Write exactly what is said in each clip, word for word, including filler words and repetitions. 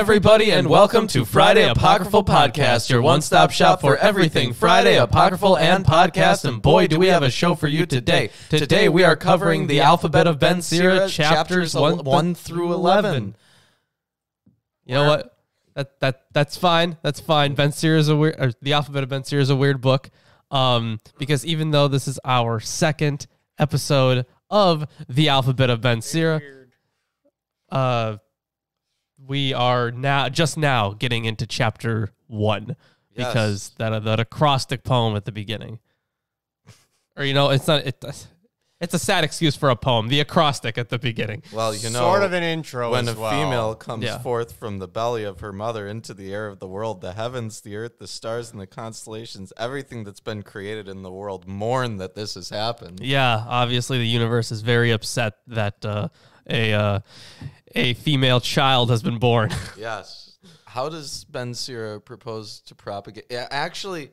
Everybody, and welcome to Friday Apocryphal Podcast, your one-stop shop for everything Friday Apocryphal and podcast. And boy, do we have a show for you today. Today we are covering the Alphabet of Ben Sira, chapters one through eleven. You know what? That that that's fine. That's fine. Ben Sira is a weird. Or the Alphabet of Ben Sira is a weird book, um, because even though this is our second episode of the Alphabet of Ben Sira, uh. we are now just now getting into chapter one, yes, because that that acrostic poem at the beginning, or you know, it's not it. It's a sad excuse for a poem. The acrostic at the beginning. Well, you know, sort of an intro. When as a well. female comes yeah. forth from the belly of her mother into the air of the world, the heavens, the earth, the stars, and the constellations, everything that's been created in the world, mourn that this has happened. Yeah, obviously the universe is very upset that uh, a. Uh, A female child has been born. Yes. How does Ben Sira propose to propagate? Yeah, actually,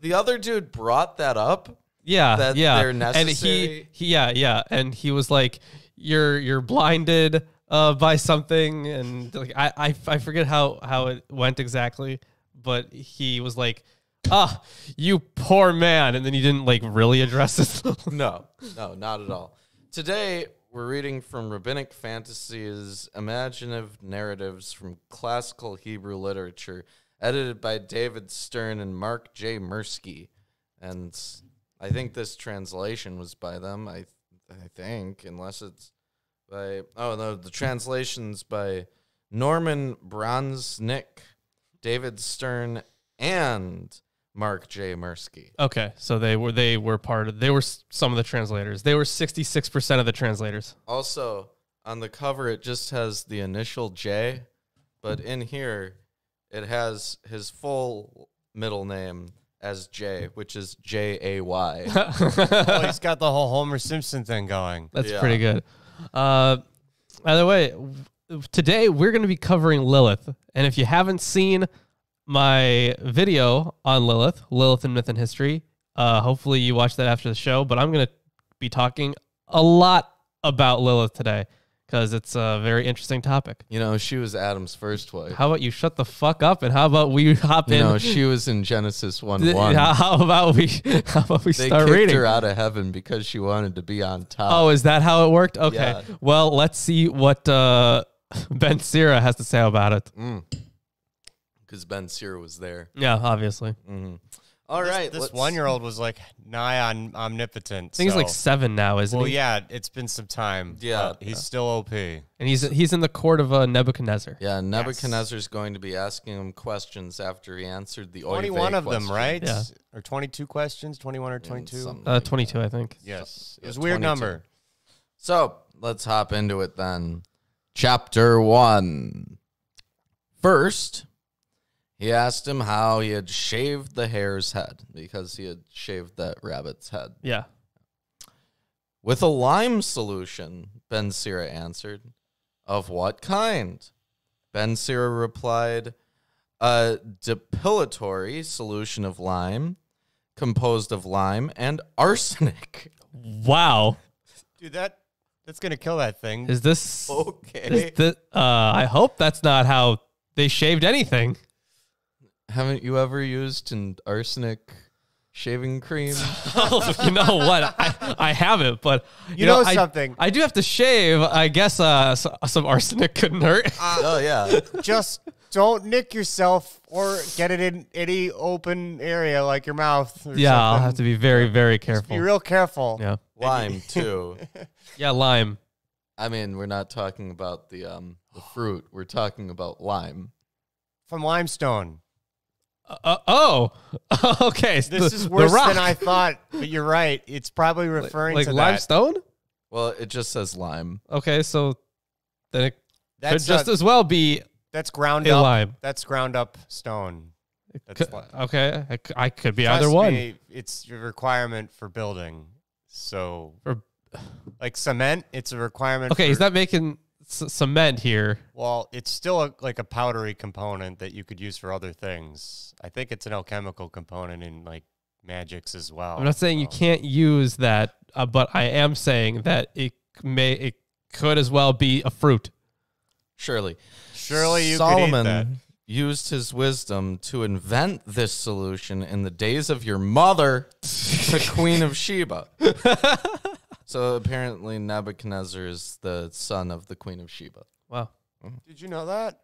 the other dude brought that up. Yeah, that yeah. They're necessary. And he, he, yeah, yeah. And he was like, "You're you're blinded uh, by something," and like I, I I forget how how it went exactly, but he was like, "Ah, you poor man," and then he didn't like really address it. No, no, not at all. Today we're reading from Rabbinic Fantasies, Imaginative Narratives from Classical Hebrew Literature, edited by David Stern and Mark J. Mirsky. And I think this translation was by them, I th I think, unless it's by... Oh, no, the translation's by Norman Bronznik, David Stern, and Mark J. Mirsky. Okay, so they were they were part of they were some of the translators. They were sixty-six percent of the translators. Also, on the cover it just has the initial J, but in here it has his full middle name as J, which is J A Y. Well, he's got the whole Homer Simpson thing going. That's yeah. pretty good. Uh by the way, today we're going to be covering Lilith, and if you haven't seen my video on Lilith, Lilith in Myth and History, Uh, hopefully you watch that after the show, but I'm going to be talking a lot about Lilith today because it's a very interesting topic. You know, she was Adam's first wife. How about you shut the fuck up, and how about we hop you in? No, she was in Genesis one one. How about we, how about we start reading? They kicked her out of heaven because she wanted to be on top. Oh, is that how it worked? Okay. Yeah. Well, let's see what uh, Ben Sira has to say about it. Mm. Because Ben Sira was there. Yeah, obviously. Mm-hmm. All right. This, this one-year-old was like nigh on omnipotent. I think so. He's like seven now, isn't well, he? Well, yeah, it's been some time. Yeah. Uh, he's yeah. still O P. And he's he's in the court of uh, Nebuchadnezzar. Yeah, Nebuchadnezzar's yes. going to be asking him questions after he answered the Oy vey twenty-one of question. them, right? Yeah. Or twenty-two questions? twenty-one or twenty-two? Uh, twenty-two, I think. Yes. It was a weird number. So, let's hop into it then. Chapter one. First, he asked him how he had shaved the hare's head, because he had shaved that rabbit's head. Yeah. With a lime solution, Ben Sira answered. Of what kind? Ben Sira replied, a depilatory solution of lime, composed of lime and arsenic. Wow. Dude, that... that's going to kill that thing. Is this... okay. Is this, uh, I hope that's not how they shaved anything. Haven't you ever used an arsenic shaving cream? Oh, you know what? I, I haven't, but... You, you know, know something. I, I do have to shave. I guess uh, so, some arsenic couldn't hurt. Uh, oh, yeah. Just don't nick yourself or get it in any open area like your mouth or yeah, something. I'll have to be very, very careful. Just be real careful. Yeah. Lime, too. Yeah, lime. I mean, we're not talking about the, um, the fruit. We're talking about lime. From limestone. Uh, oh, okay. So this the, is worse than I thought, but you're right. It's probably referring like, like to that. Limestone? Well, it just says lime. Okay, so then it that's could a, just as well be that's ground a up. Lime. That's ground up stone. That's could, lime. Okay, I, I could be Trust either one. Me, it's a requirement for building. So, for, like cement, it's a requirement. Okay, for, he's not making c cement here. Well, it's still a, like a powdery component that you could use for other things. I think it's an alchemical component in like magics as well. I'm not saying so. you can't use that, uh, but I am saying that it may it could as well be a fruit. Surely. Surely you Solomon could eat that. Used his wisdom to invent this solution in the days of your mother, the Queen of Sheba. So apparently Nebuchadnezzar is the son of the Queen of Sheba. Wow. Did you know that?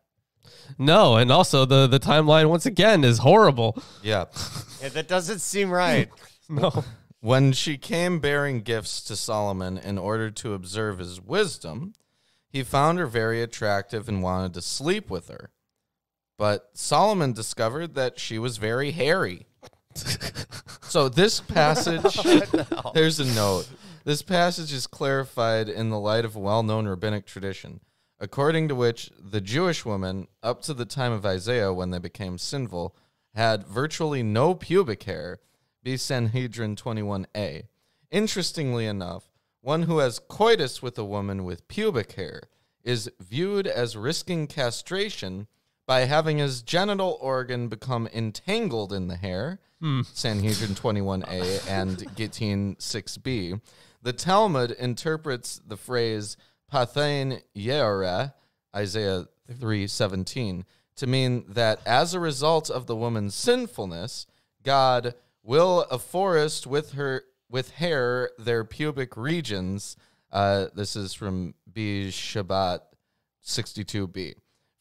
No, and also the, the timeline, once again, is horrible. Yeah. Yeah, that doesn't seem right. No. When she came bearing gifts to Solomon in order to observe his wisdom, he found her very attractive and wanted to sleep with her. But Solomon discovered that she was very hairy. So this passage, no. There's a note. This passage is clarified in the light of a well-known rabbinic tradition, according to which the Jewish women, up to the time of Isaiah when they became sinful, had virtually no pubic hair, be Sanhedrin twenty-one A. Interestingly enough, one who has coitus with a woman with pubic hair is viewed as risking castration by having his genital organ become entangled in the hair, hmm. Sanhedrin twenty-one A and Gittin six B. The Talmud interprets the phrase pathen yeareh, Isaiah three seventeen, to mean that as a result of the woman's sinfulness, God will afforest with her with hair their pubic regions. Uh, this is from B. Shabbat sixty-two B.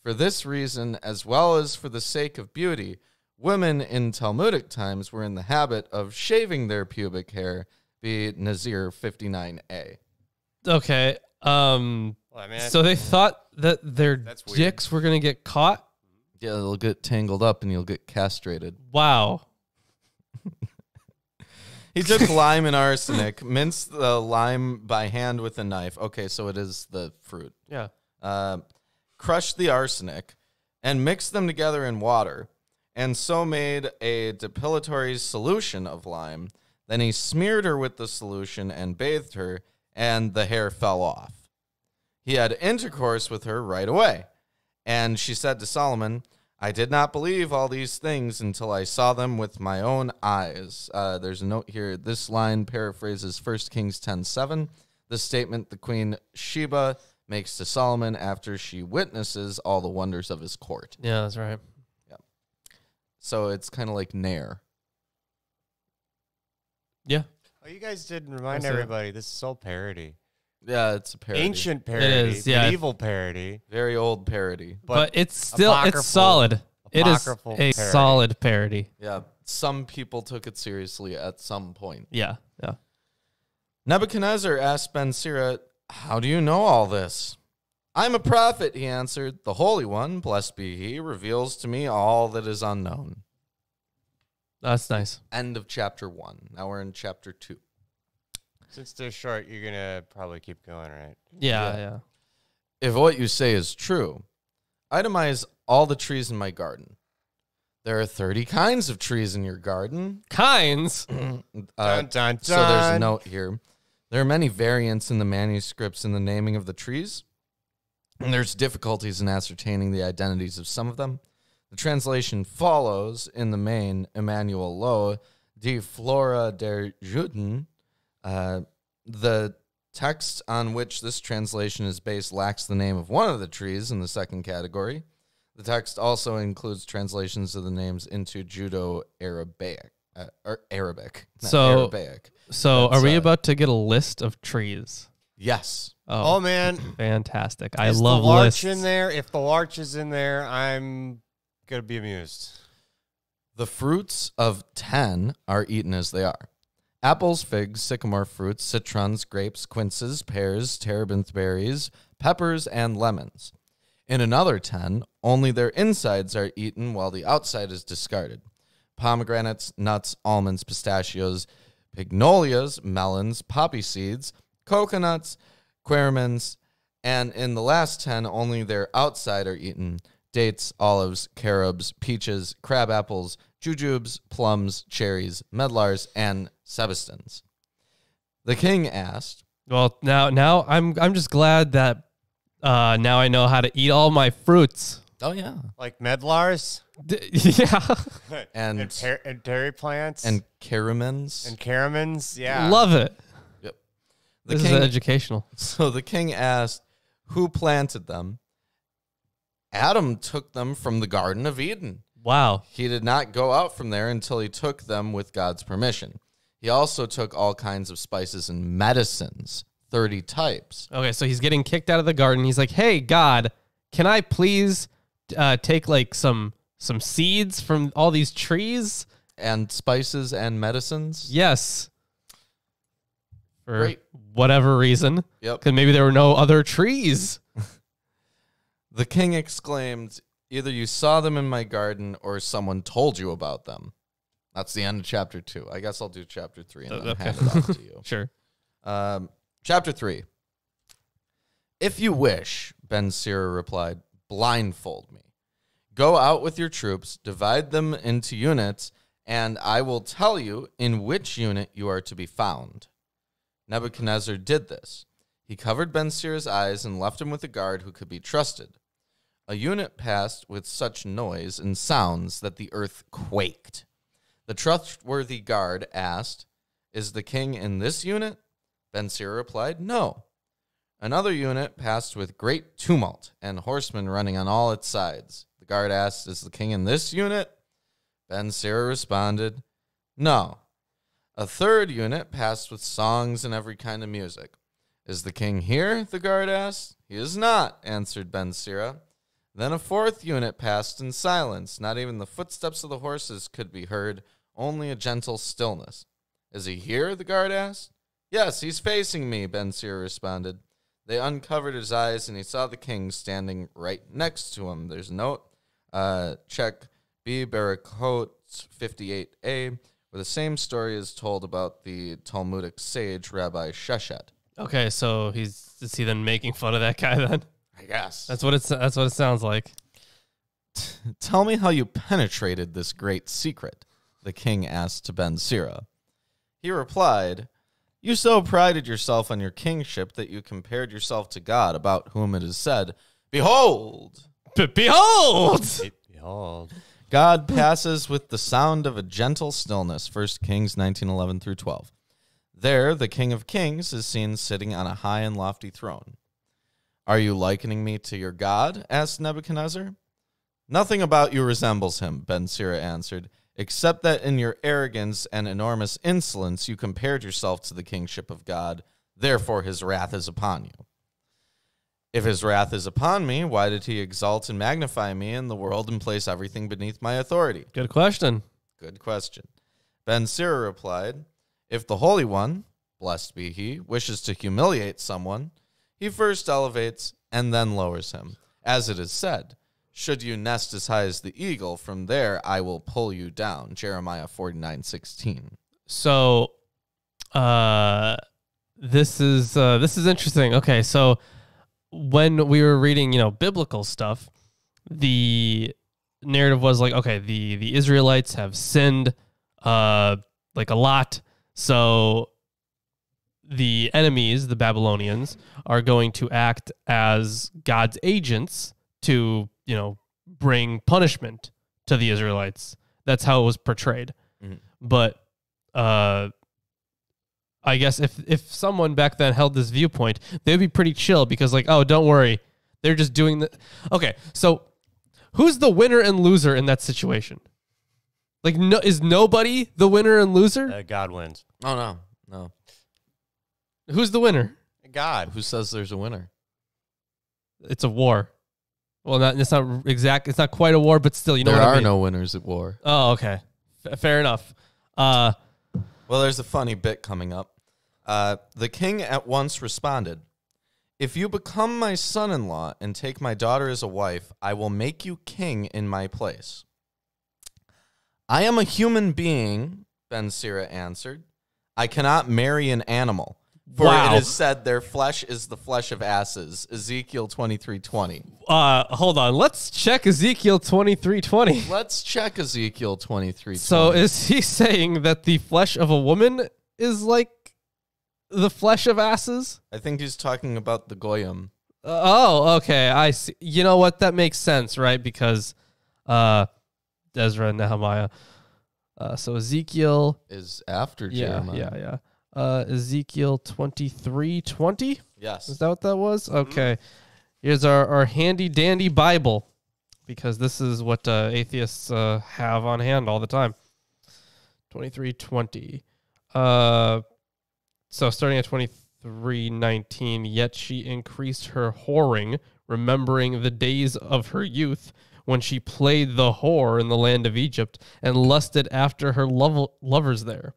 For this reason, as well as for the sake of beauty, women in Talmudic times were in the habit of shaving their pubic hair, be Nazir fifty-nine A. Okay. Um, well, I mean, so they thought that their dicks were going to get caught? Yeah, they'll get tangled up and you'll get castrated. Wow. He took lime and arsenic, minced the lime by hand with a knife. Okay, so it is the fruit. Yeah. Uh, crushed the arsenic, and mixed them together in water, and so made a depilatory solution of lime. Then he smeared her with the solution and bathed her, and the hair fell off. He had intercourse with her right away, and she said to Solomon, I did not believe all these things until I saw them with my own eyes. Uh, there's a note here. This line paraphrases First Kings ten seven, the statement the Queen Sheba makes to Solomon after she witnesses all the wonders of his court. Yeah, that's right. Yeah. So it's kind of like Nair. Yeah. Oh, you guys didn't remind everybody. This is all parody. Yeah, it's a parody. Ancient parody. It is, yeah. Medieval parody. Very old parody. But, but it's still, it's solid. It is a parody. solid parody. Yeah. Some people took it seriously at some point. Yeah, yeah. Nebuchadnezzar asked Ben Sira, how do you know all this? I'm a prophet, he answered. The Holy One, blessed be he, reveals to me all that is unknown. That's nice. End of chapter one. Now we're in chapter two. Since they're short, you're going to probably keep going, right? Yeah, yeah, yeah. If what you say is true, itemize all the trees in my garden. There are thirty kinds of trees in your garden. Kinds? uh, dun, dun, dun. So there's a note here. There are many variants in the manuscripts in the naming of the trees, and there's difficulties in ascertaining the identities of some of them. The translation follows, in the main, Emmanuel Lowe, De Flora der Juden. Uh, the text on which this translation is based lacks the name of one of the trees in the second category. The text also includes translations of the names into Judo-Arabic. Uh, or Arabic. So, Arabic. So That's, are we uh, about to get a list of trees? Yes. Oh, oh man. Fantastic. Is I love the larch lists. in there? If the larch is in there, I'm going to be amused. The fruits of ten are eaten as they are. Apples, figs, sycamore fruits, citrons, grapes, quinces, pears, terebinth berries, peppers, and lemons. In another ten, only their insides are eaten while the outside is discarded. Pomegranates, nuts, almonds, pistachios, pignolias, melons, poppy seeds, coconuts, quermins, and in the last ten, only their outside are eaten. Dates, olives, carobs, peaches, crab apples, jujubes, plums, cherries, medlars, and Sebastans. The king asked, well, now now I'm I'm just glad that uh, now I know how to eat all my fruits. Oh, yeah. Like medlars? D yeah. and and, ter and dairy plants? And caramins? And caramins, yeah. Love it. Yep. The this king, is educational. So the king asked, who planted them? Adam took them from the Garden of Eden. Wow. He did not go out from there until he took them with God's permission. He also took all kinds of spices and medicines, thirty types. Okay, so he's getting kicked out of the garden. He's like, hey, God, can I please uh, take like some some seeds from all these trees? And spices and medicines? Yes. For Great. whatever reason. Yep. Because maybe there were no other trees. The king exclaimed, either you saw them in my garden or someone told you about them. That's the end of chapter two. I guess I'll do chapter three and oh, then okay. hand it off to you. Sure. Um, chapter three. If you wish, Ben Sira replied, blindfold me. Go out with your troops, divide them into units, and I will tell you in which unit you are to be found. Nebuchadnezzar did this. He covered Ben Sira's eyes and left him with a guard who could be trusted. A unit passed with such noise and sounds that the earth quaked. The trustworthy guard asked, is the king in this unit? Ben Sira replied, no. Another unit passed with great tumult and horsemen running on all its sides. The guard asked, is the king in this unit? Ben Sira responded, no. A third unit passed with songs and every kind of music. Is the king here? The guard asked. He is not, answered Ben Sira. Then a fourth unit passed in silence. Not even the footsteps of the horses could be heard, only a gentle stillness. Is he here? The guard asked. Yes, he's facing me, Ben Sira responded. They uncovered his eyes, and he saw the king standing right next to him. There's a note. Uh, check B. Barakot fifty-eight A, where the same story is told about the Talmudic sage, Rabbi Sheshet. Okay, so he's is he then making fun of that guy then? I guess. That's what it's that's what it sounds like. Tell me how you penetrated this great secret, the king asked to Ben Sira. He replied, you so prided yourself on your kingship that you compared yourself to God, about whom it is said, behold! Be behold! Behold. God passes with the sound of a gentle stillness, First Kings nineteen eleven through twelve. There, the King of Kings is seen sitting on a high and lofty throne. Are you likening me to your God? Asked Nebuchadnezzar. Nothing about you resembles him, Ben Sira answered, except that in your arrogance and enormous insolence you compared yourself to the kingship of God. Therefore his wrath is upon you. If his wrath is upon me, why did he exalt and magnify me in the world and place everything beneath my authority? Good question. Good question. Ben Sira replied, if the Holy One, blessed be he, wishes to humiliate someone, he first elevates and then lowers him. As it is said, should you nest as high as the eagle, from there I will pull you down. Jeremiah forty-nine sixteen. So uh, this is uh, this is interesting. Okay, so when we were reading, you know, biblical stuff, the narrative was like, okay, the the Israelites have sinned uh, like a lot. So the enemies, the Babylonians, are going to act as God's agents to, you know, bring punishment to the Israelites. That's how it was portrayed. Mm-hmm. But uh, I guess if, if someone back then held this viewpoint, they'd be pretty chill because, like, oh, don't worry. They're just doing the... Okay, so who's the winner and loser in that situation? Like, no, is nobody the winner and loser? Uh, God wins. Oh, no, no. Who's the winner? God. Who says there's a winner? It's a war. Well, not it's not exact. It's not quite a war, but still, you know what I mean? There are no winners at war. Oh, okay. F fair enough. Uh, well, there's a funny bit coming up. Uh, the king at once responded, if you become my son-in-law and take my daughter as a wife, I will make you king in my place. I am a human being, Ben Sira answered. I cannot marry an animal, for wow. it is said their flesh is the flesh of asses. Ezekiel twenty-three twenty. Uh, hold on. Let's check Ezekiel twenty-three twenty. Let's check Ezekiel twenty-three twenty. So is he saying that the flesh of a woman is like the flesh of asses? I think he's talking about the goyim. Uh, oh, okay. I see. You know what? That makes sense, right? Because uh, Ezra and Nehemiah... Uh, so Ezekiel is after Jeremiah. Yeah, yeah, yeah. Uh, Ezekiel twenty-three twenty? Yes. Is that what that was? Okay. Mm-hmm. Here's our, our handy dandy Bible. because this is what uh, atheists uh, have on hand all the time. twenty-three twenty. Uh, so starting at twenty-three nineteen, yet she increased her whoring, remembering the days of her youth when she played the whore in the land of Egypt and lusted after her lo- lovers there.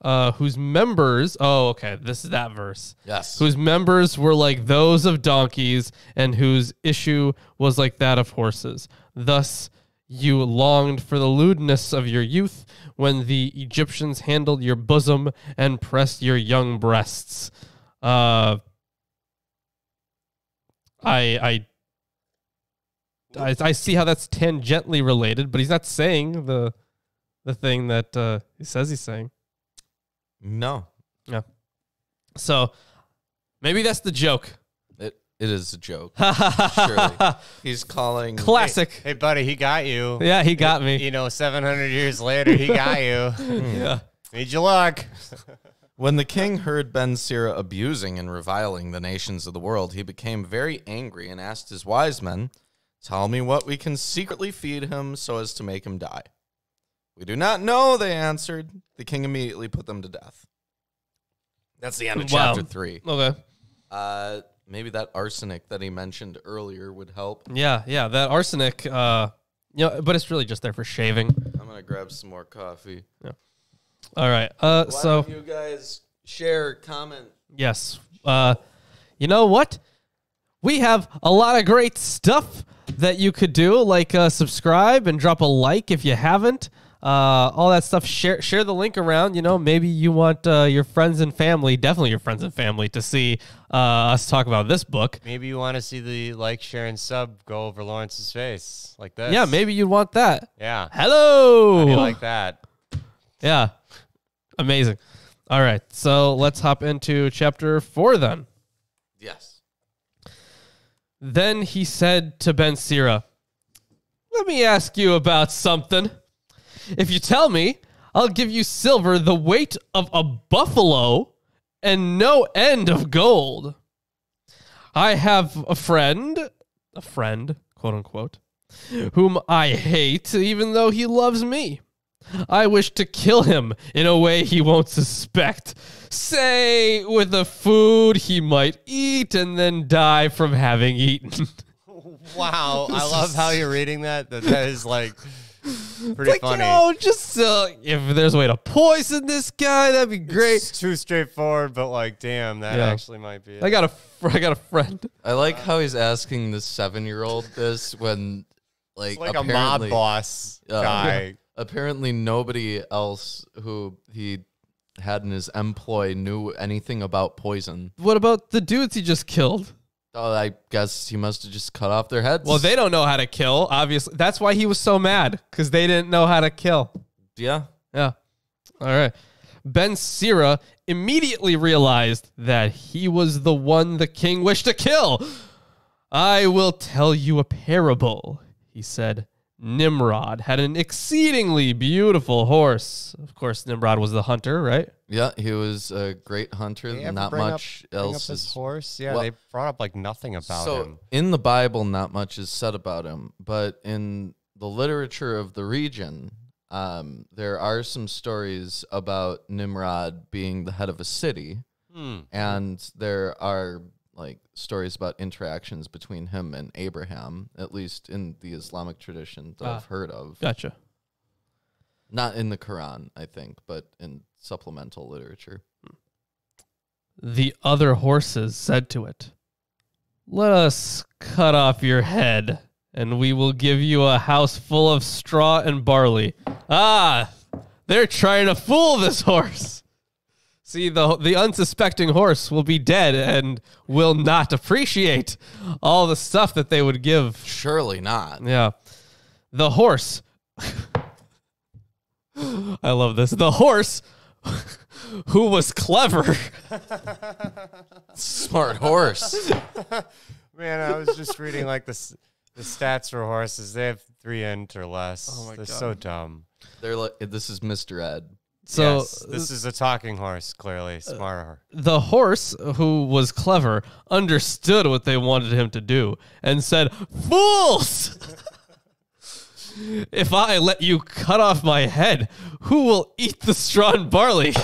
Uh, whose members, oh, okay, this is that verse. Yes. Whose members were like those of donkeys and whose issue was like that of horses. Thus, you longed for the lewdness of your youth when the Egyptians handled your bosom and pressed your young breasts. Uh, I, I, I, I see how that's tangentially related, but he's not saying the, the thing that uh, he says he's saying. No. Yeah. So maybe that's the joke. It it is a joke. Surely. He's calling classic. Hey, hey buddy, he got you. Yeah, he got me. You know, seven hundred years later, he got you. Yeah. Need your luck. When the king heard Ben Sira abusing and reviling the nations of the world, he became very angry and asked his wise men, "Tell me what we can secretly feed him so as to make him die." "We do not know," they answered. The king immediately put them to death. That's the end of wow. chapter three. Okay. Uh, maybe that arsenic that he mentioned earlier would help. Yeah, yeah, that arsenic. Uh, you know, but it's really just there for shaving. I'm gonna grab some more coffee. Yeah. All right. Uh, Why so don't you guys share, comment. Yes. Uh, you know what? We have a lot of great stuff that you could do, like uh, subscribe and drop a like if you haven't. Uh, all that stuff. Share, share the link around. You know, maybe you want uh, your friends and family, definitely your friends and family, to see uh, us talk about this book. Maybe you want to see the like, share, and sub go over Lawrence's face like this. Yeah, maybe you want that. Yeah. Hello. Maybe like that. Yeah. Amazing. All right, so let's hop into chapter four then. Yes. Then he said to Ben Sira, "Let me ask you about something. If you tell me, I'll give you silver the weight of a buffalo and no end of gold. I have a friend, a friend, quote unquote, whom I hate, even though he loves me. I wish to kill him in a way he won't suspect, say with a food he might eat and then die from having eaten." Wow, I love how you're reading that. That, that is like... Pretty like, funny. You know, just uh, if there's a way to poison this guy, that'd be great. It's too straightforward, but like, damn, that yeah. actually might be it. I got a, fr I got a friend. I like wow. how he's asking the seven-year-old this when, like, it's like a mob boss uh, guy. Apparently, nobody else who he had in his employ knew anything about poison. What about the dudes he just killed? Oh, I guess he must have just cut off their heads. Well, they don't know how to kill, obviously. That's why he was so mad, because they didn't know how to kill. Yeah. Yeah. All right. Ben Sira immediately realized that he was the one the king wished to kill. "I will tell you a parable," he said. "Nimrod had an exceedingly beautiful horse." Of course, Nimrod was the hunter, right? Yeah, he was a great hunter. Not much up, else. Up his is, horse. Yeah, well, they brought up like nothing about so him. So in the Bible, not much is said about him, but in the literature of the region, um, there are some stories about Nimrod being the head of a city, hmm. and there are like stories about interactions between him and Abraham, at least in the Islamic tradition that ah, I've heard of. Gotcha. Not in the Quran, I think, but in supplemental literature. "The other horses said to it, 'Let us cut off your head, and we will give you a house full of straw and barley.'" Ah, they're trying to fool this horse. See, the, the unsuspecting horse will be dead and will not appreciate all the stuff that they would give. Surely not. Yeah. The horse. I love this. The horse who was clever. Smart horse. Man, I was just reading like the, the stats for horses. They have three ends or less. Oh my They're God. so dumb. They're like, this is Mister Ed. So yes, this is a talking horse, clearly. Smart. Uh, the horse, who was clever, understood what they wanted him to do and said, "Fools! If I let you cut off my head, who will eat the straw and barley?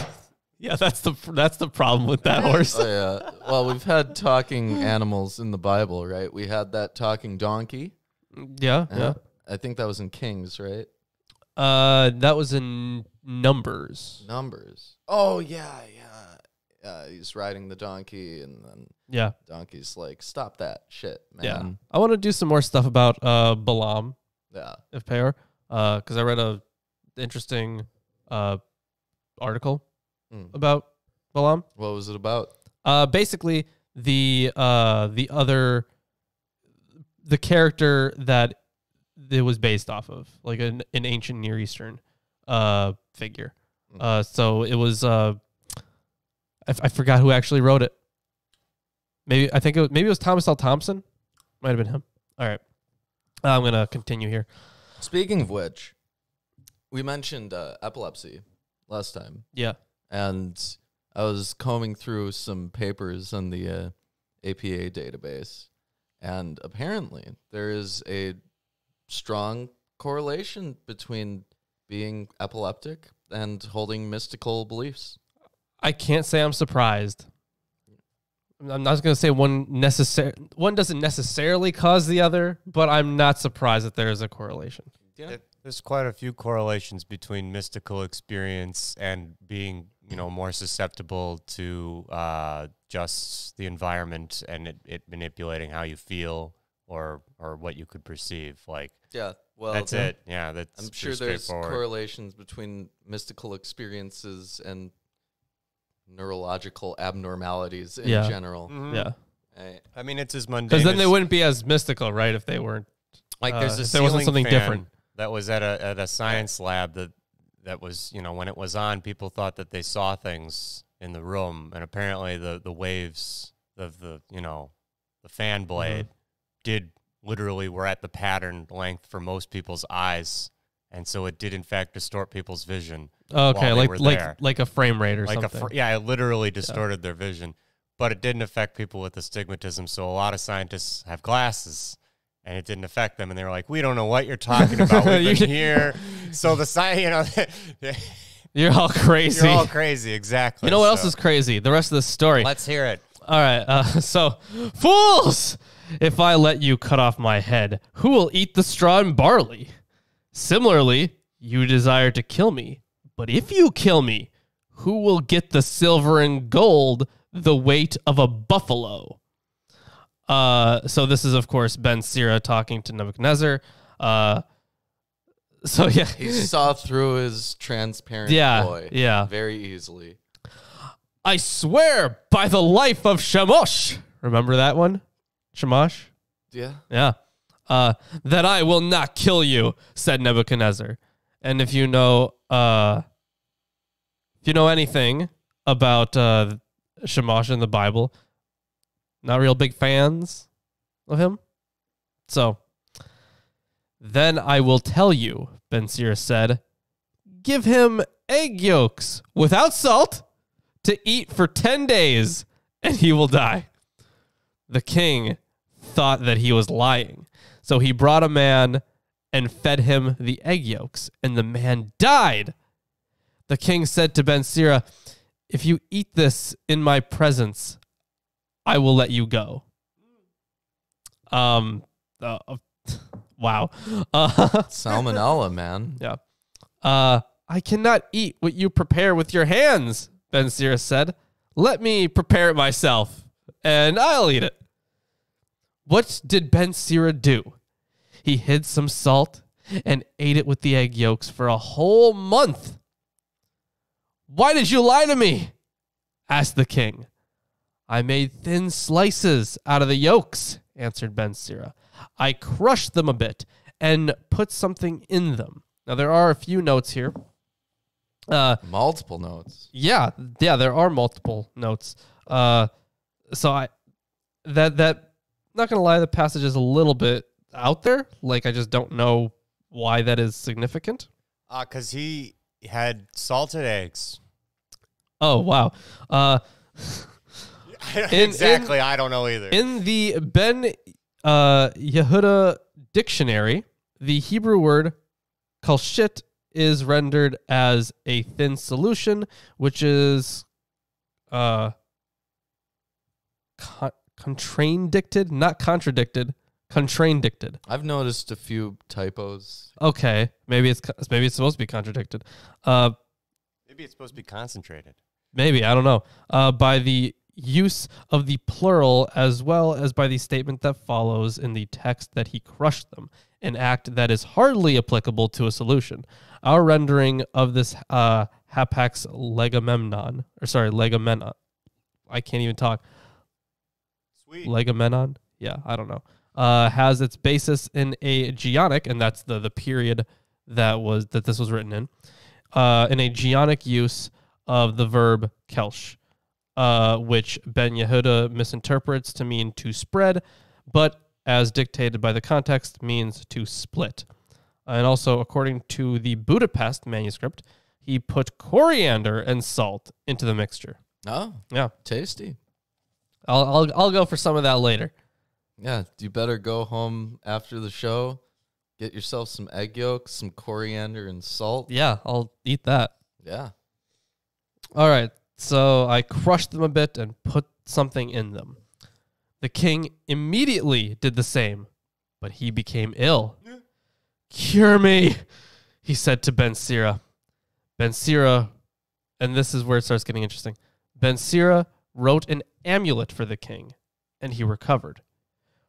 Yeah, that's the that's the problem with that horse. Oh, yeah. Well, we've had talking animals in the Bible, right? We had that talking donkey. Yeah, and yeah. I think that was in Kings, right? Uh, that was in Numbers. Numbers. Oh yeah, yeah. Uh, he's riding the donkey, and then yeah, the donkey's like, "Stop that shit, man." Yeah. I want to do some more stuff about uh Balaam. Yeah. If Peor, uh, because I read a interesting uh article. Mm. About Balaam. What was it about? Uh, basically, the uh, the other the character that it was based off of, like an, an ancient Near Eastern uh, figure. Mm. Uh, so it was uh, I, f I forgot who actually wrote it. Maybe I think it was, maybe it was Thomas L. Thompson. Might have been him. All right, uh, I'm gonna continue here. Speaking of which, we mentioned uh, epilepsy last time. Yeah. And I was combing through some papers on the uh, A P A database, and apparently there is a strong correlation between being epileptic and holding mystical beliefs. I can't say I'm surprised. I'm not going to say one necessar- one doesn't necessarily cause the other, but I'm not surprised that there is a correlation. Yeah. There's quite a few correlations between mystical experience and being, you know, more susceptible to uh, just the environment and it, it manipulating how you feel or or what you could perceive. Like, yeah, well, that's the, it. Yeah, that's. I'm sure there's correlations between mystical experiences and neurological abnormalities in yeah. general. Mm-hmm. Yeah, I, I mean, it's as mundane. Because then as, they wouldn't be as mystical, right? If they weren't like uh, there's a if there wasn't something different that was at a at a science lab that. That was, you know, when it was on, people thought that they saw things in the room, and apparently the the waves of the, you know, the fan blade mm-hmm. did literally were at the pattern length for most people's eyes, and so it did in fact distort people's vision. Oh, okay, like like like a frame rate or like something. A fr yeah, it literally distorted yeah. their vision, but it didn't affect people with astigmatism. So a lot of scientists have glasses. And it didn't affect them, and they were like, "We don't know what you're talking about. We've been here." So the sign, you know, you're all crazy. You're all crazy, exactly. You know what so. else is crazy? The rest of the story. Let's hear it. All right. Uh, so, fools! If I let you cut off my head, who will eat the straw and barley? Similarly, you desire to kill me, but if you kill me, who will get the silver and gold, the weight of a buffalo? Uh, so this is, of course, Ben Sira talking to Nebuchadnezzar. Uh, so, yeah. He saw through his transparent yeah, ploy yeah. very easily. I swear by the life of Shamash. Remember that one? Shamash? Yeah. Yeah. Uh, that I will not kill you, said Nebuchadnezzar. And if you know, uh, if you know anything about uh, Shamash in the Bible... Not real big fans of him. So, then I will tell you, Ben Sira said, give him egg yolks without salt to eat for ten days, and he will die. The king thought that he was lying, so he brought a man and fed him the egg yolks, and the man died. The king said to Ben Sira, if you eat this in my presence, I will let you go. Um, uh, wow. Uh, Salmonella, man. Yeah. Uh, I cannot eat what you prepare with your hands, Ben Sira said. Let me prepare it myself, and I'll eat it. What did Ben Sira do? He hid some salt and ate it with the egg yolks for a whole month. Why did you lie to me? Asked the king. I made thin slices out of the yolks, answered Ben Sira. I crushed them a bit and put something in them. Now, there are a few notes here. Uh, multiple notes. Yeah, yeah, there are multiple notes. Uh, so I, that, that, not going to lie, the passage is a little bit out there. Like, I just don't know why that is significant. Uh, because he had salted eggs. Oh, wow. Uh, in, exactly, in, I don't know either. In the Ben uh, Yehuda dictionary, The Hebrew word kalshit is rendered as a thin solution, which is uh, con- contraindicted, not contradicted, contraindicted. I've noticed a few typos. Okay, maybe it's maybe it's supposed to be contradicted. Uh, maybe it's supposed to be concentrated. Maybe, I don't know. Uh, by the use of the plural as well as by the statement that follows in the text that he crushed them, an act that is hardly applicable to a solution. Our rendering of this uh, hapax legamemnon, or sorry, legamenon. I can't even talk. Sweet. Legamenon? Yeah, I don't know. Uh, has its basis in a Geonic, and that's the, the period that was that this was written in, uh, in a Geonic use of the verb kelsh, uh, which Ben Yehuda misinterprets to mean to spread, but as dictated by the context, means to split. And also, according to the Budapest manuscript, he put coriander and salt into the mixture. Oh, yeah, tasty. I'll I'll, I'll go for some of that later. Yeah, you better go home after the show, get yourself some egg yolks, some coriander, and salt. Yeah, I'll eat that. Yeah. All right, so I crushed them a bit and put something in them. The king immediately did the same, but he became ill. Yeah. Cure me, he said to Ben Sira. Ben Sira, and this is where it starts getting interesting. Ben Sira wrote an amulet for the king, and he recovered.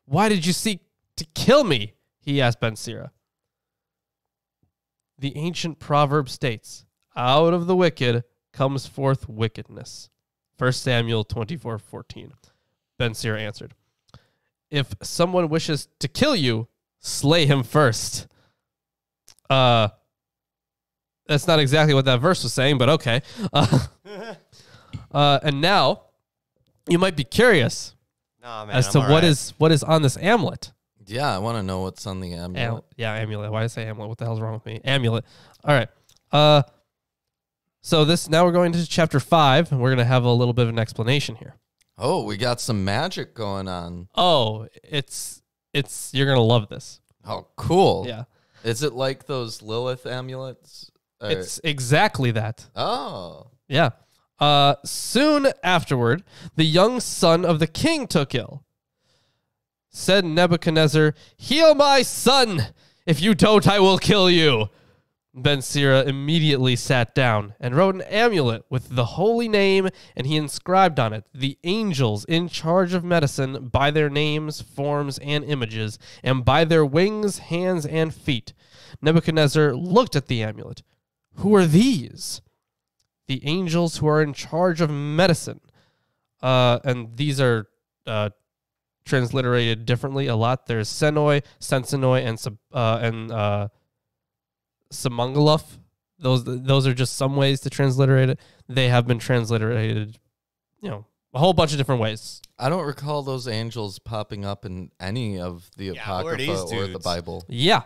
Why did you seek to kill me? He asked Ben Sira. The ancient proverb states, out of the wicked comes forth wickedness. First Samuel twenty-four fourteen. Ben Sira answered, if someone wishes to kill you, slay him first. Uh, that's not exactly what that verse was saying, but okay. Uh, uh, and now you might be curious nah, man, as I'm to what right. is what is on this amulet. Yeah, I want to know what's on the amulet. Am- yeah, amulet. Why did I say amulet? What the hell's wrong with me? Amulet. All right. Uh, so this now we're going to chapter five, and we're going to have a little bit of an explanation here. Oh, we got some magic going on. Oh, it's it's you're gonna love this. Oh, cool. Yeah. Is it like those Lilith amulets? Or? It's exactly that. Oh. Yeah. Uh, soon afterward, the young son of the king took ill. Said Nebuchadnezzar, heal my son. If you don't, I will kill you. Ben Sira immediately sat down and wrote an amulet with the holy name, and he inscribed on it the angels in charge of medicine by their names, forms, and images, and by their wings, hands, and feet. Nebuchadnezzar looked at the amulet. Who are these? The angels who are in charge of medicine. Uh, and these are uh, transliterated differently a lot. There's Senoi, Sensenoi, and sub, uh, and uh, Samangaluf, those those are just some ways to transliterate it. They have been transliterated, you know, a whole bunch of different ways. I don't recall those angels popping up in any of the yeah, Apocrypha or, or the Bible. Yeah.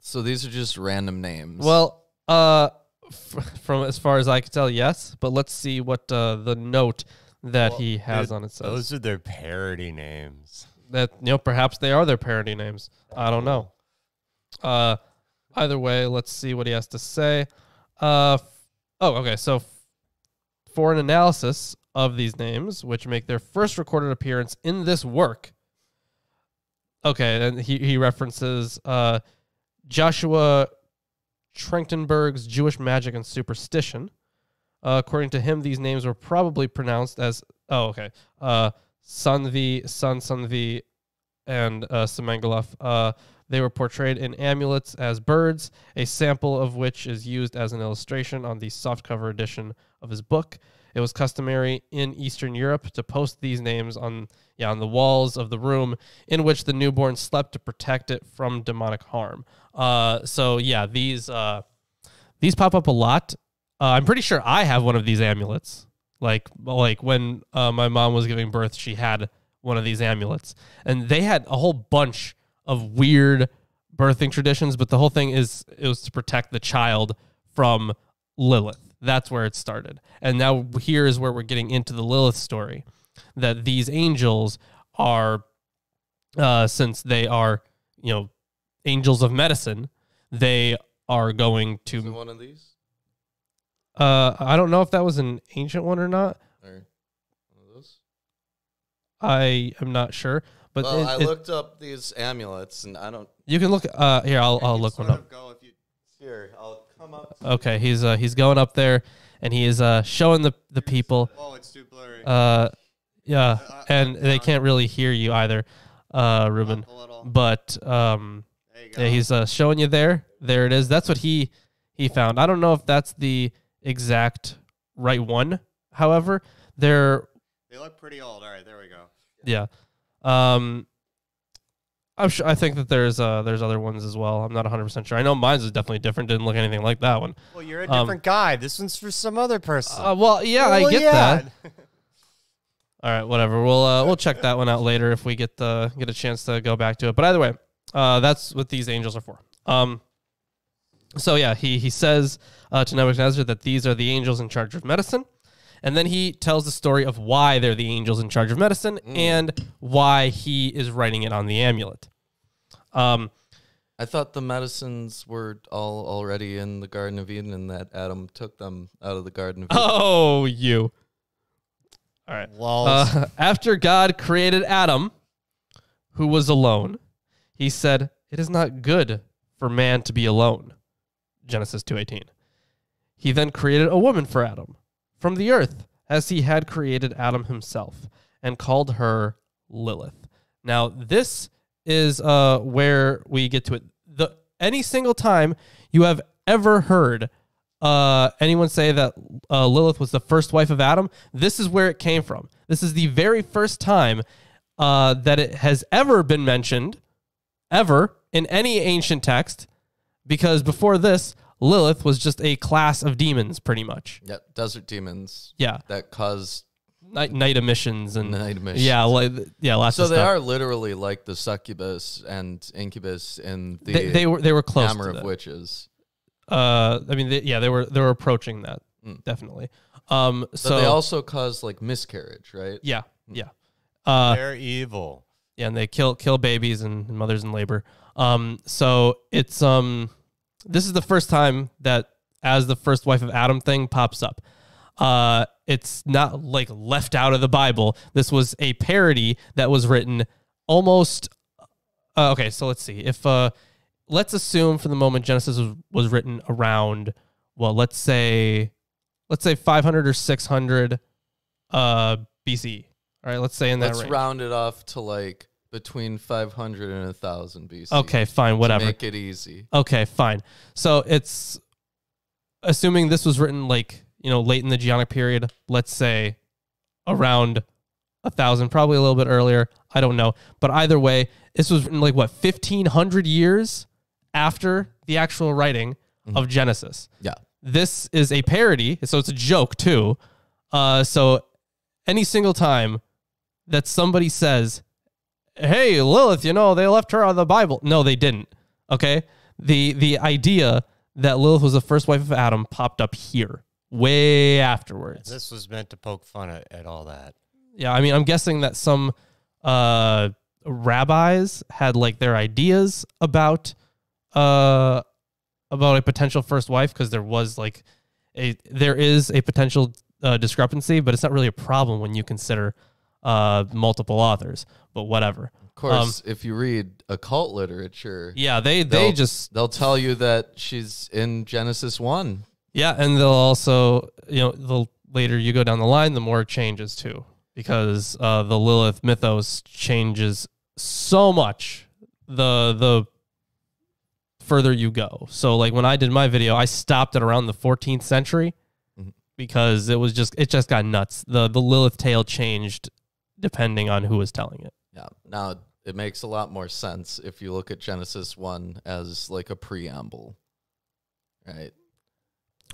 So these are just random names. Well, uh, f- from as far as I can tell, yes. But let's see what uh, the note that well, he has it, on it says. Those are their parody names. That you know, perhaps they are their parody names. I don't know. Uh. Either way, let's see what he has to say. Uh, f- oh, okay. So f- for an analysis of these names, which make their first recorded appearance in this work. Okay, and he, he references uh, Joshua Trachtenberg's Jewish Magic and Superstition. Uh, according to him, these names were probably pronounced as, oh, okay, uh, Sanvi, San Sanvi, and uh, Semengalov. Uh They were portrayed in amulets as birds, a sample of which is used as an illustration on the softcover edition of his book. It was customary in Eastern Europe to post these names on, yeah, on the walls of the room in which the newborn slept to protect it from demonic harm. Uh, so, yeah, these uh, these pop up a lot. Uh, I'm pretty sure I have one of these amulets. Like, like when uh, my mom was giving birth, she had one of these amulets. And they had a whole bunch of weird birthing traditions, but the whole thing is it was to protect the child from Lilith. That's where it started. And now here is where we're getting into the Lilith story, that these angels are, uh, since they are, you know, Angels of Medicine, they are going to... Is it one of these? Uh, I don't know if that was an ancient one or not. Or one of those? I am not sure. But well, it, I it, looked up these amulets, and I don't... You can look... Uh, here, I'll, I'll look one up. Go if you, here, I'll come up. Okay, he's uh, he's going up there, and he is uh, showing the, the people. Oh, it's too blurry. Uh, yeah, uh, and they can't really hear you either, uh, Ruben. But um, yeah, he's uh, showing you there. There it is. That's what he, he found. I don't know if that's the exact right one. However, they're... They look pretty old. All right, there we go. Yeah. Um, I'm sure. I think that there's uh there's other ones as well. I'm not one hundred percent sure. I know mine's is definitely different. Didn't look anything like that one. Well, you're a different um, guy. This one's for some other person. Uh, well, yeah, well, I get yeah. that. All right, whatever. We'll uh, we'll check that one out later if we get the get a chance to go back to it. But either way, uh, that's what these angels are for. Um, so yeah, he he says uh, to Nebuchadnezzar that these are the angels in charge of medicine. And then he tells the story of why they're the angels in charge of medicine mm. and why he is writing it on the amulet. Um, I thought the medicines were all already in the Garden of Eden and that Adam took them out of the Garden of Eden. Oh, you. All right. Uh, after God created Adam, who was alone, he said, "It is not good for man to be alone." Genesis two eighteen. He then created a woman for Adam from the earth, as he had created Adam himself, and called her Lilith. Now, this is uh, where we get to it. The, any single time you have ever heard uh, anyone say that uh, Lilith was the first wife of Adam, this is where it came from. This is the very first time uh, that it has ever been mentioned, ever, in any ancient text, because before this, Lilith was just a class of demons, pretty much. Yeah, desert demons. Yeah, that caused night night emissions and night emissions. Yeah, like yeah, lots so of stuff. So they are literally like the succubus and incubus in the they, they were they were close Hammer to of Witches. Uh, I mean, they, yeah, they were they were approaching that mm. definitely. Um, so but they also caused like miscarriage, right? Yeah, yeah. Uh, They're evil. Yeah, and they kill kill babies and mothers in labor. Um, so it's um. This is the first time that as the first wife of Adam thing pops up. Uh, it's not like left out of the Bible. This was a parody that was written almost. Uh, okay, so let's see. If uh, let's assume for the moment Genesis was, was written around, well, let's say, let's say five hundred or six hundred uh, B C. All right, let's say in that let's range. Round it off to like between five hundred and one thousand B C. Okay, fine, whatever. Make it easy. Okay, fine. So it's, assuming this was written like, you know, late in the Geonic period, let's say around one thousand, probably a little bit earlier. I don't know. But either way, this was written like, what, fifteen hundred years after the actual writing mm-hmm. of Genesis. Yeah. This is a parody, so it's a joke too. Uh, so any single time that somebody says, "Hey, Lilith, you know, they left her out of the Bible." No, they didn't. Okay? The the idea that Lilith was the first wife of Adam popped up here way afterwards. Yeah, this was meant to poke fun at, at all that. Yeah, I mean, I'm guessing that some uh, rabbis had like their ideas about uh, about a potential first wife, because there was like a there is a potential uh, discrepancy, but it's not really a problem when you consider uh, multiple authors, but whatever. Of course, um, if you read occult literature, yeah, they, they just, they'll tell you that she's in Genesis one. Yeah. And they'll also, you know, the later you go down the line, the more it changes too, because, uh, the Lilith mythos changes so much the, the further you go. So like when I did my video, I stopped at around the fourteenth century mm-hmm. because it was just, it just got nuts. The, the Lilith tale changed depending on who was telling it. Yeah. Now, it makes a lot more sense if you look at Genesis one as like a preamble, right?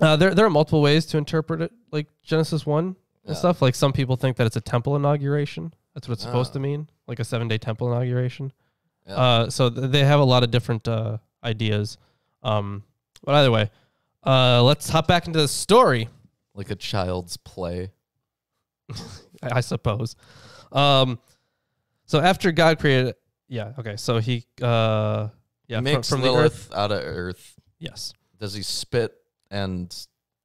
Uh, there, there are multiple ways to interpret it, like Genesis one and yeah. stuff. Like some people think that it's a temple inauguration. That's what it's supposed oh. to mean, like a seven-day temple inauguration. Yeah. Uh, so th they have a lot of different uh, ideas. Um, but either way, uh, let's hop back into the story. Like a child's play. I, I suppose. Um, so after God created, yeah, okay. So he, uh, Yeah, makes from, from Lilith the earth. out of earth. Yes. Does he spit and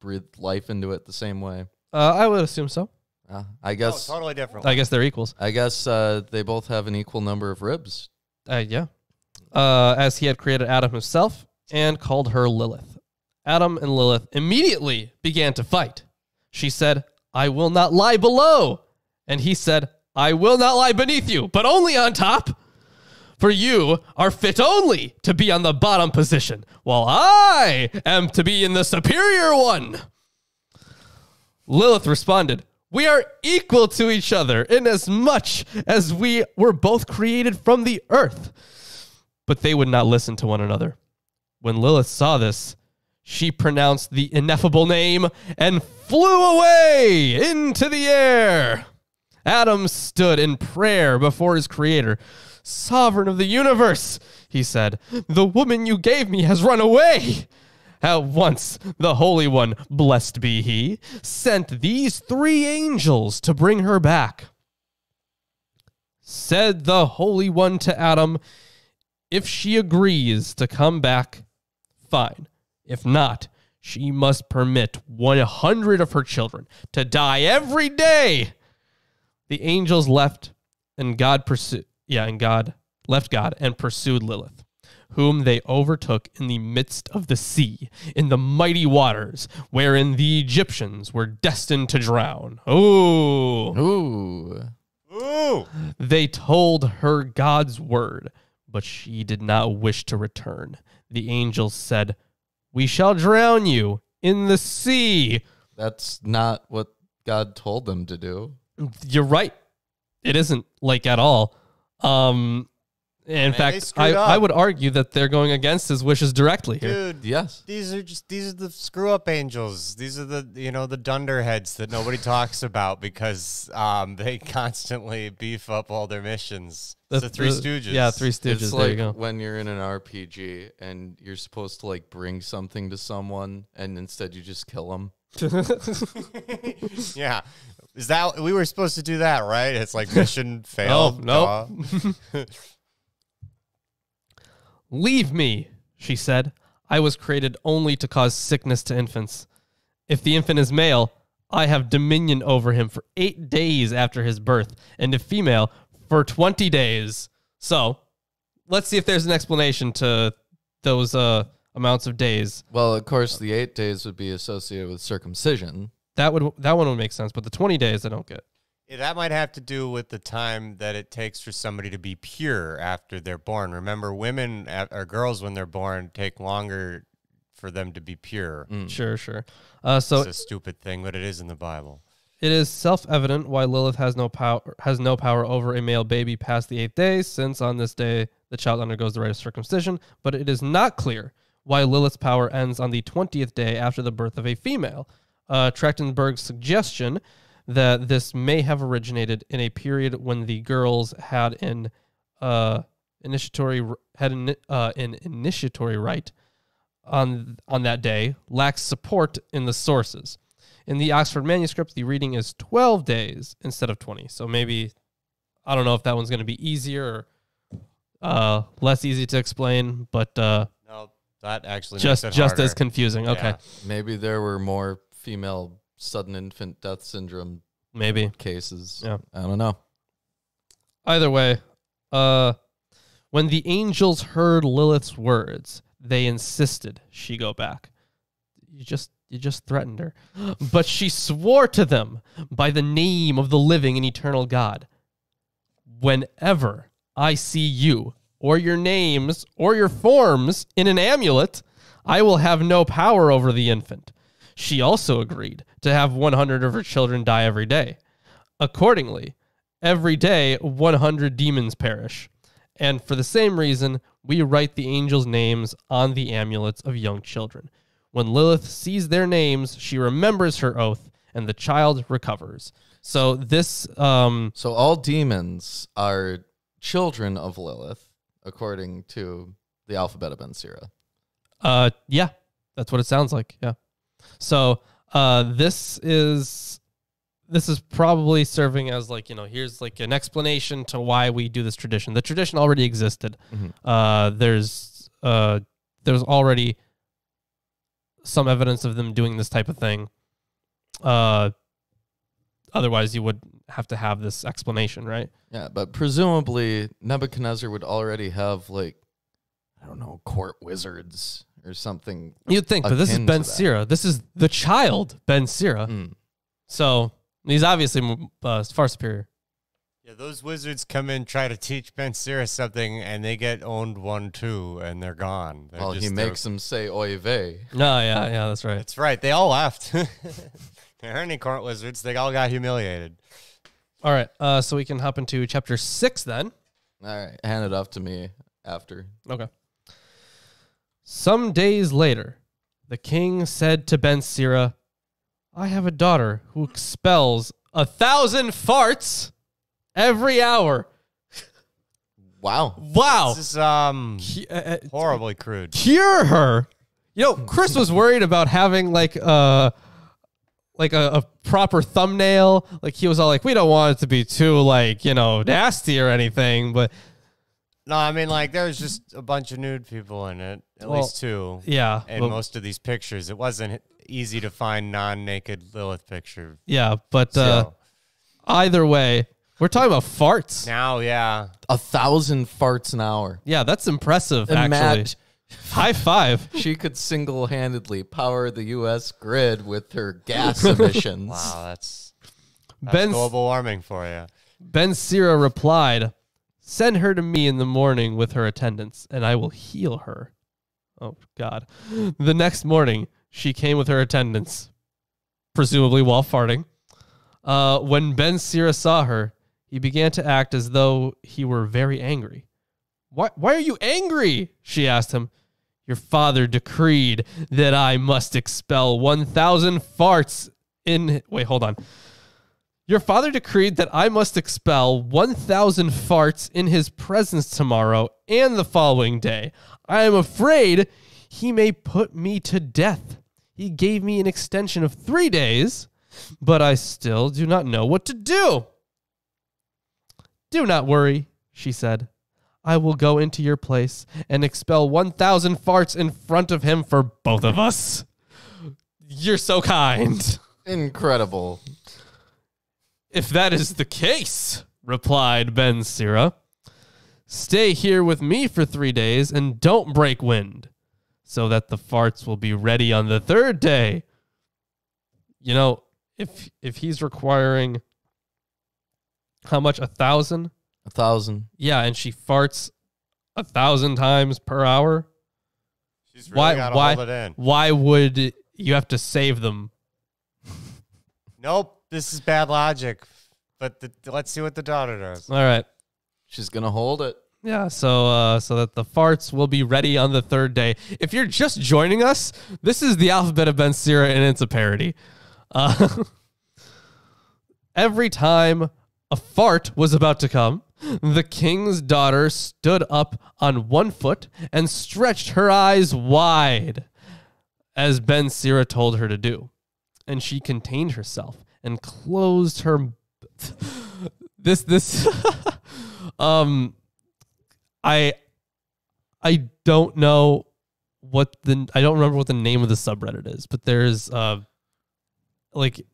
breathe life into it the same way? Uh, I would assume so. Uh, I guess oh, totally different. I guess they're equals. I guess uh, they both have an equal number of ribs. Uh, yeah. Uh, as he had created Adam himself and called her Lilith. Adam and Lilith immediately began to fight. She said, "I will not lie below." And he said, "I will not lie beneath you, but only on top. For you are fit only to be on the bottom position, while I am to be in the superior one." Lilith responded, "We are equal to each other inasmuch as we were both created from the earth." But they would not listen to one another. When Lilith saw this, she pronounced the ineffable name and flew away into the air. Adam stood in prayer before his creator. "Sovereign of the universe," he said, "the woman you gave me has run away. At once the Holy One, blessed be he, sent these three angels to bring her back." Said the Holy One to Adam, "If she agrees to come back, fine. If not, she must permit one hundred of her children to die every day." The angels left, and God pursued. Yeah, and God left God and pursued Lilith, whom they overtook in the midst of the sea, in the mighty waters, wherein the Egyptians were destined to drown. Ooh. Ooh. Ooh. They told her God's word, but she did not wish to return. The angels said, "We shall drown you in the sea." That's not what God told them to do. You're right. It isn't, like, at all. Um, in Man, fact, I, I would argue that they're going against his wishes directly here. Dude, yes. These are just, these are the screw up angels. These are the, you know, the dunderheads that nobody talks about because, um, they constantly beef up all their missions. It's the, the Three Stooges. Yeah. Three Stooges. It's like there you go. When you're in an R P G and you're supposed to, like, bring something to someone and instead you just kill them. Yeah. Is that we were supposed to do that, right? It's like mission failed. No, nope. "Leave me," she said. "I was created only to cause sickness to infants. If the infant is male, I have dominion over him for eight days after his birth, and if female, for twenty days." So, let's see if there's an explanation to those uh, amounts of days. Well, of course, the eight days would be associated with circumcision. That would that one would make sense, but the twenty days I don't get. Yeah, that might have to do with the time that it takes for somebody to be pure after they're born. Remember, women or girls when they're born take longer for them to be pure. Mm. Sure, sure. Uh, so it's a stupid thing, but it is in the Bible. It is self-evident why Lilith has no power has no power over a male baby past the eighth day, since on this day the child undergoes the rite of circumcision. But it is not clear why Lilith's power ends on the twentieth day after the birth of a female. Uh, Trachtenberg's suggestion that this may have originated in a period when the girls had an uh, initiatory had an, uh, an initiatory rite on on that day lacks support in the sources. In the Oxford manuscript, the reading is twelve days instead of twenty. So maybe I don't know if that one's going to be easier or uh, less easy to explain, but uh, no, that actually just makes it just harder. As confusing. Okay, yeah. Maybe there were more female sudden infant death syndrome maybe cases. Yeah. I don't know. Either way, uh, when the angels heard Lilith's words, they insisted she go back. You just you just threatened her. But she swore to them by the name of the living and eternal God, "Whenever I see you or your names or your forms in an amulet, I will have no power over the infant." She also agreed to have one hundred of her children die every day. Accordingly, every day, one hundred demons perish. And for the same reason, we write the angels' names on the amulets of young children. When Lilith sees their names, she remembers her oath, and the child recovers. So this... Um, so all demons are children of Lilith, according to the Alphabet of Ben Sira. Uh, yeah, that's what it sounds like, yeah. So uh, this is this is probably serving as like, you know, here's like an explanation to why we do this tradition. The tradition already existed. Mm-hmm. Uh, there's uh, there was already some evidence of them doing this type of thing. Uh, otherwise, you would have to have this explanation, right? Yeah, but presumably Nebuchadnezzar would already have, like, I don't know, court wizards or something. You'd think, but this is Ben Sira. This is the child Ben Sira. Mm. So he's obviously uh, far superior. Yeah, those wizards come in, try to teach Ben Sira something, and they get owned one, two, and they're gone. They're well, just, he makes them say, Oy vey. No, yeah, yeah, that's right. That's right. They all left. There aren't any court wizards. They all got humiliated. All right, uh, so we can hop into chapter six then. All right, hand it off to me after. Okay. Some days later, the king said to Ben Sira, I have a daughter who expels a thousand farts every hour. Wow. Wow. This is um, uh, horribly crude. Cure her. You know, Chris was worried about having like uh, like a, a proper thumbnail. Like he was all like, we don't want it to be too like, you know, nasty or anything. But no, I mean, like there was just a bunch of nude people in it. At well, least two. Yeah. And well, most of these pictures, it wasn't easy to find non-naked Lilith picture. Yeah, but so. uh, either way. We're talking about farts. Now, yeah. A thousand farts an hour. Yeah, that's impressive, Imagine. actually. High five. She could single-handedly power the U S grid with her gas emissions. Wow, that's, that's Ben's, global warming for you. Ben Sira replied, send her to me in the morning with her attendants, and I will heal her. Oh, God. The next morning, she came with her attendants, presumably while farting. Uh, when Ben Sira saw her, he began to act as though he were very angry. Why, why are you angry? She asked him. Your father decreed that I must expel one thousand farts in... Wait, hold on. Your father decreed that I must expel one thousand farts in his presence tomorrow and the following day. I am afraid he may put me to death. He gave me an extension of three days, but I still do not know what to do. Do not worry, she said. I will go into your place and expel one thousand farts in front of him for both of us. You're so kind. Incredible. If that is the case, replied Ben Sira, stay here with me for three days and don't break wind so that the farts will be ready on the third day. You know, if if he's requiring... How much? A thousand? A thousand. Yeah, and she farts a thousand times per hour. She's really got to hold it in. Why would you have to save them? Nope, this is bad logic. But the, let's see what the daughter does. All right. She's going to hold it. Yeah, so uh, so that the farts will be ready on the third day. If you're just joining us, this is the Alphabet of Ben Sira, and it's a parody. Uh, every time... a fart was about to come. The king's daughter stood up on one foot and stretched her eyes wide, as Ben Sira told her to do. And she contained herself and closed her... This, this... um, I, I don't know what the... I don't remember what the name of the subreddit is, but there's, uh, like...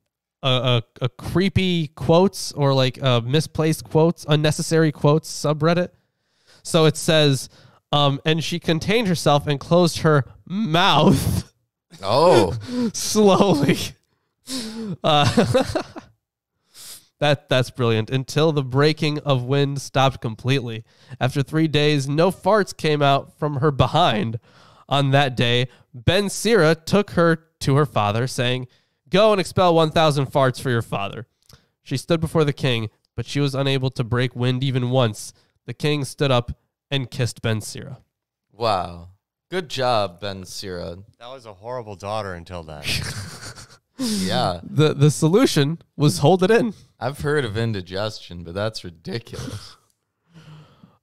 A, a, a creepy quotes or like uh, misplaced quotes, unnecessary quotes subreddit. So it says, um, and she contained herself and closed her mouth. Oh, slowly. Uh, that that's brilliant. Until the breaking of wind stopped completely. After three days, no farts came out from her behind. On that day, Ben Sira took her to her father, saying, go and expel one thousand farts for your father. She stood before the king, but she was unable to break wind even once. The king stood up and kissed Ben Sira. Wow. Good job, Ben Sira. That was a horrible daughter until then. Yeah. The the solution was hold it in. I've heard of indigestion, but that's ridiculous.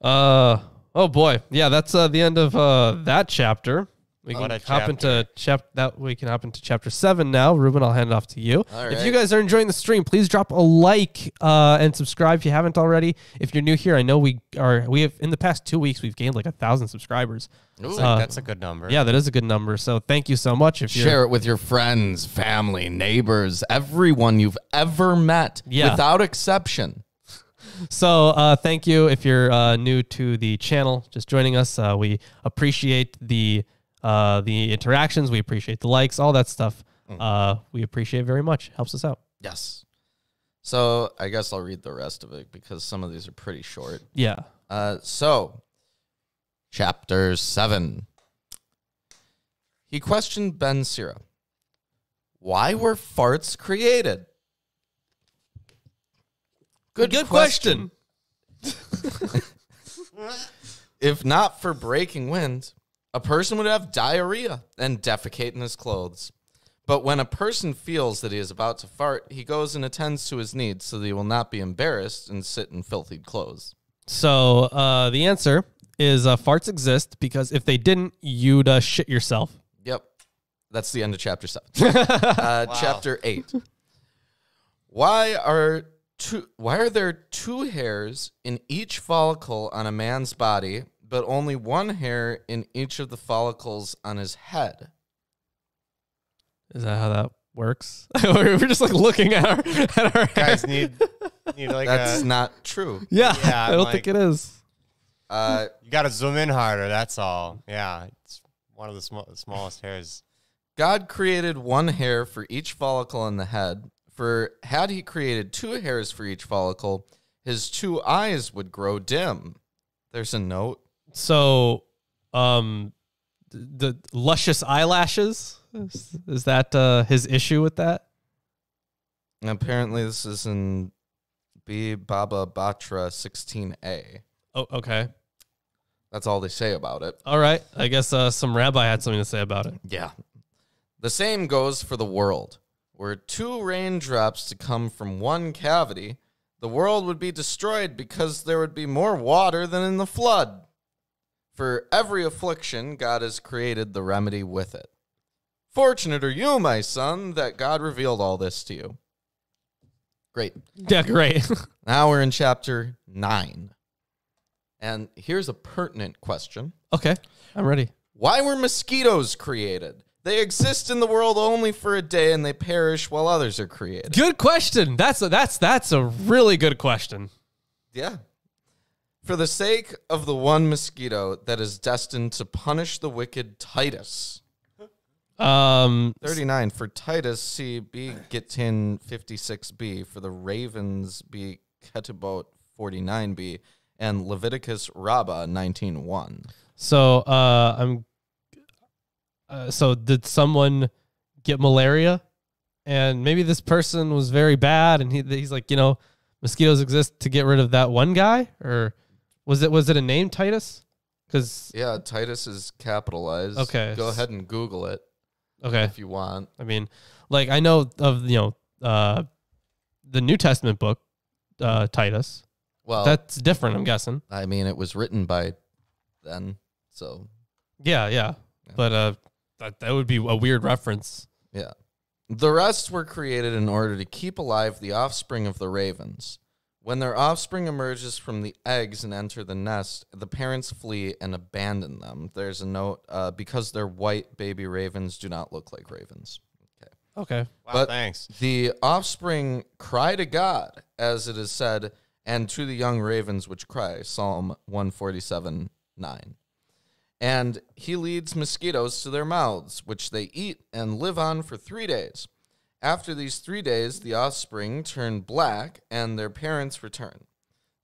Uh, oh, boy. Yeah, that's uh, the end of uh, that chapter. We can hop chapter. into chap that we can hop into chapter seven now. Ruben, I'll hand it off to you. All right. If you guys are enjoying the stream, please drop a like uh, and subscribe if you haven't already. If you're new here, I know we are. We have in the past two weeks we've gained like a thousand subscribers. Ooh, uh, like that's a good number. Yeah, that is a good number. So thank you so much. If share it with your friends, family, neighbors, everyone you've ever met, yeah. without exception. So uh, thank you if you're uh, new to the channel, just joining us. Uh, we appreciate the. Uh, the interactions, we appreciate the likes, all that stuff. Mm. Uh, we appreciate very much. Helps us out. Yes. So I guess I'll read the rest of it because some of these are pretty short. Yeah. Uh, so chapter seven. He questioned Ben Sira. Why were farts created? Good, good question. question. If not for breaking wind, a person would have diarrhea and defecate in his clothes. But when a person feels that he is about to fart, he goes and attends to his needs so that he will not be embarrassed and sit in filthy clothes. So uh, the answer is uh, farts exist because if they didn't, you'd uh, shit yourself. Yep. That's the end of chapter seven. uh, wow. Chapter eight. Why are, two, why are there two hairs in each follicle on a man's body, but only one hair in each of the follicles on his head? Is that how that works? We're just like looking at our, at our guys hair. Need, need like that's a, not true. Yeah, yeah I don't like, think it is. Uh, you got to zoom in harder. That's all. Yeah, it's one of the sm smallest hairs. God created one hair for each follicle in the head. For had he created two hairs for each follicle, his two eyes would grow dim. There's a note. So, um, the, the luscious eyelashes, is, is that uh, his issue with that? And apparently this is in B. Baba Batra sixteen A. Oh, okay. That's all they say about it. All right. I guess uh, some rabbi had something to say about it. Yeah. The same goes for the world. Were two raindrops to come from one cavity, the world would be destroyed because there would be more water than in the flood. For every affliction, God has created the remedy with it. Fortunate are you, my son, that God revealed all this to you. Great. Yeah, great. Now we're in chapter nine. And here's a pertinent question. Okay, I'm ready. Why were mosquitoes created? They exist in the world only for a day, and they perish while others are created. Good question. That's a, that's, that's a really good question. Yeah. For the sake of the one mosquito that is destined to punish the wicked Titus. Um, thirty-nine, for Titus, see B. Gittin fifty-six B, for the ravens, B. Ketubot forty-nine B, and Leviticus Rabbah nineteen one. So, uh, I'm, uh, so did someone get malaria? And maybe this person was very bad, and he, he's like, you know, mosquitoes exist to get rid of that one guy? Or... Was it was it a name, Titus? Because yeah, Titus is capitalized. Okay, go ahead and Google it. Okay, if you want. I mean, like I know of you know uh, the New Testament book, uh, Titus. Well, that's different. I'm guessing. I mean, it was written by then, so yeah, yeah. yeah. But uh, that that would be a weird reference. Yeah, the rest were created in order to keep alive the offspring of the ravens. When their offspring emerges from the eggs and enter the nest, the parents flee and abandon them. There's a note, uh, because they're white, baby ravens do not look like ravens. Okay. Okay. Wow, but thanks. The offspring cry to God, as it is said, and to the young ravens which cry, Psalm one forty-seven, nine. And he leads mosquitoes to their mouths, which they eat and live on for three days. After these three days, the offspring turn black, and their parents return.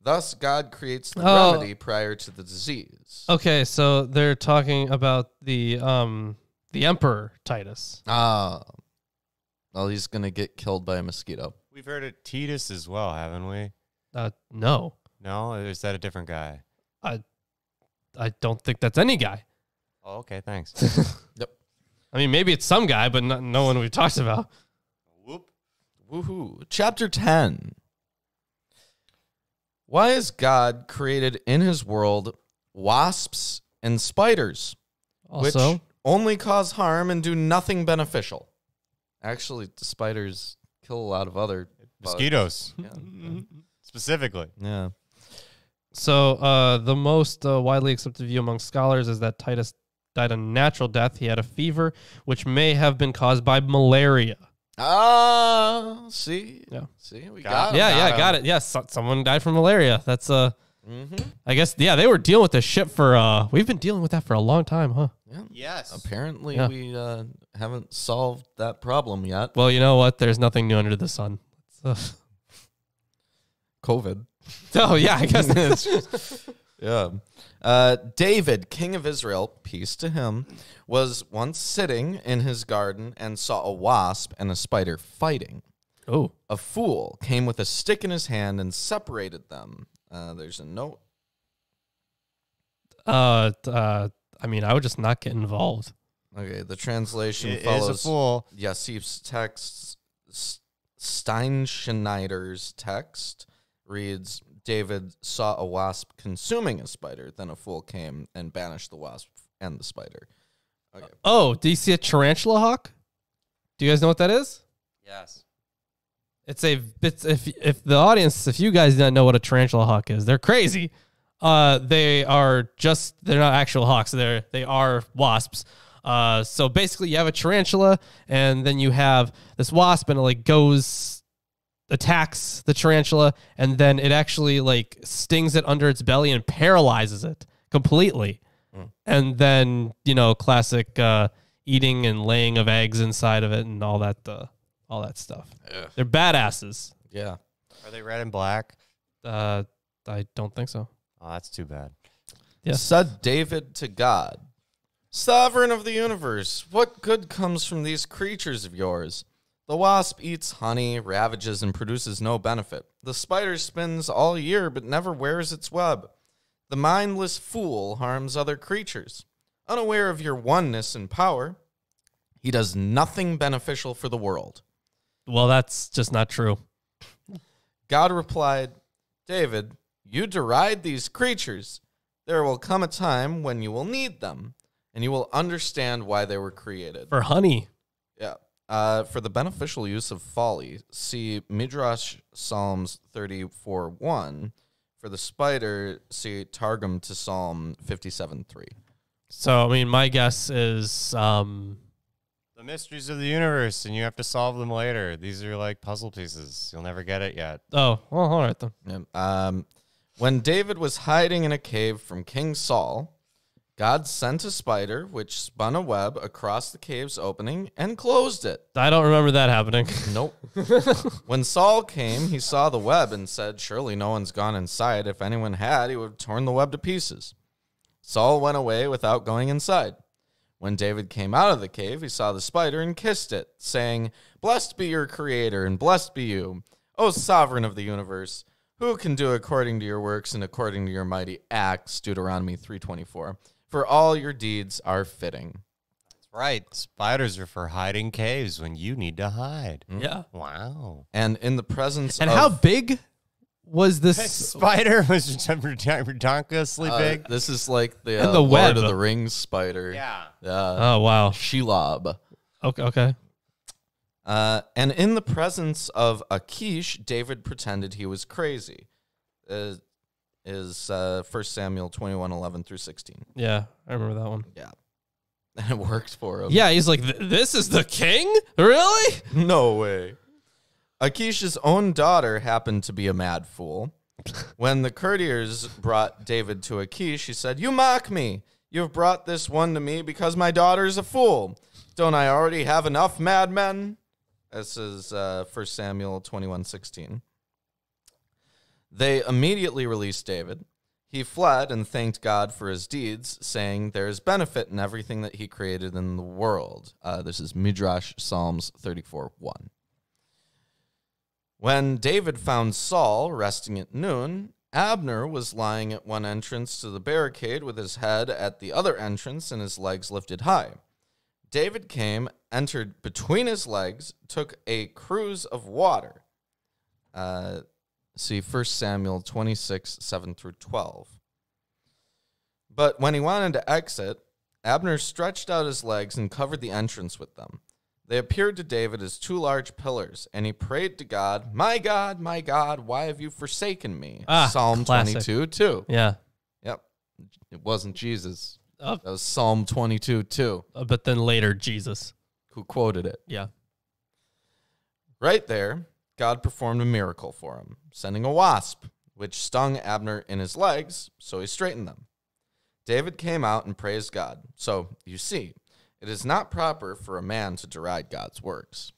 Thus, God creates the oh. remedy prior to the disease. Okay, so they're talking about the um, the emperor, Titus. Ah. Well, he's going to get killed by a mosquito. We've heard of Titus as well, haven't we? Uh, no. No? Or is that a different guy? I, I don't think that's any guy. Oh, okay, thanks. Yep. I mean, maybe it's some guy, but not, no one we've talked about. Woohoo. Chapter ten. Why has God created in his world wasps and spiders? Also, which only cause harm and do nothing beneficial. Actually, the spiders kill a lot of other mosquitoes. Yeah. Yeah. Specifically. Yeah. So uh, the most uh, widely accepted view among scholars is that Titus died a natural death. He had a fever, which may have been caused by malaria. Ah, uh, see? Yeah. See, we got, got it. Yeah, got yeah, him. got it. Yeah, so someone died from malaria. That's, uh, mm-hmm. I guess, yeah, they were dealing with this shit for, uh, we've been dealing with that for a long time, huh? Yeah. Yes. Apparently yeah. we uh, haven't solved that problem yet. Well, you know what? There's nothing new under the sun. Uh, COVID. Oh, yeah, I guess it's just, yeah. Uh, David, king of Israel, peace to him, was once sitting in his garden and saw a wasp and a spider fighting. Oh. A fool came with a stick in his hand and separated them. Uh, there's a note. Uh, uh, I mean, I would just not get involved. Okay, the translation it follows. Is a fool. Yassif's text, Steinschneider's text reads, David saw a wasp consuming a spider. Then a fool came and banished the wasp and the spider. Okay. Oh, do you see a tarantula hawk? Do you guys know what that is? Yes. It's a it's, if if the audience, if you guys don't know what a tarantula hawk is, they're crazy. Uh, they are just they're not actual hawks. They're they are wasps. Uh, so basically, you have a tarantula, and then you have this wasp, and it like goes. attacks the tarantula, and then it actually like stings it under its belly and paralyzes it completely. Mm. And then, you know, classic uh, eating and laying of eggs inside of it and all that, uh, all that stuff. Ugh. They're badasses. Yeah. Are they red and black? Uh, I don't think so. Oh, that's too bad. Yeah. Said David to God, Sovereign of the universe, what good comes from these creatures of yours? The wasp eats honey, ravages, and produces no benefit. The spider spins all year but never wears its web. The mindless fool harms other creatures. Unaware of your oneness and power, he does nothing beneficial for the world. Well, that's just not true. God replied, David, you deride these creatures. There will come a time when you will need them, and you will understand why they were created. For honey. Yeah. Uh, for the beneficial use of folly, see Midrash Psalms thirty-four one. For the spider, see Targum to Psalm fifty-seven three. So, I mean, my guess is... Um, the mysteries of the universe, and you have to solve them later. These are like puzzle pieces. You'll never get it yet. Oh, well, all right, then. Yeah, um, when David was hiding in a cave from King Saul... God sent a spider, which spun a web across the cave's opening and closed it. I don't remember that happening. Nope. When Saul came, he saw the web and said, surely no one's gone inside. If anyone had, he would have torn the web to pieces. Saul went away without going inside. When David came out of the cave, he saw the spider and kissed it, saying, blessed be your creator and blessed be you, O sovereign of the universe. Who can do according to your works and according to your mighty acts, Deuteronomy three twenty-four. For all your deeds are fitting. That's right. Spiders are for hiding caves when you need to hide. Yeah. Wow. And in the presence and of... And how big was this spider? Was ridiculously uh, big? This is like the, uh, the Lord of the Rings spider. Yeah. Uh, oh, wow. Shelob. Okay. Okay. Uh, and in the presence of Achish, David pretended he was crazy. Uh, is uh, First Samuel twenty-one eleven through sixteen. Yeah, I remember that one. Yeah. And it worked for him. Yeah, he's like, this is the king? Really? No way. Achish's own daughter happened to be a mad fool. When the courtiers brought David to Achish, he said, you mock me. You have brought this one to me because my daughter is a fool. Don't I already have enough madmen? This is uh, First Samuel twenty-one sixteen. They immediately released David. He fled and thanked God for his deeds, saying there is benefit in everything that he created in the world. Uh, this is Midrash Psalms thirty-four one. When David found Saul resting at noon, Abner was lying at one entrance to the barricade with his head at the other entrance and his legs lifted high. David came, entered between his legs, took a cruse of water. Uh... See First Samuel twenty-six, seven through twelve. But when he wanted to exit, Abner stretched out his legs and covered the entrance with them. They appeared to David as two large pillars, and he prayed to God, "My God, my God, why have you forsaken me?" Ah, Psalm classic. twenty-two two. Yeah. Yep. It wasn't Jesus. Uh, that was Psalm twenty-two two. Uh, but then later, Jesus. Who quoted it. Yeah. Right there, God performed a miracle for him, sending a wasp, which stung Abner in his legs, so he straightened them. David came out and praised God. So, you see, it is not proper for a man to deride God's works.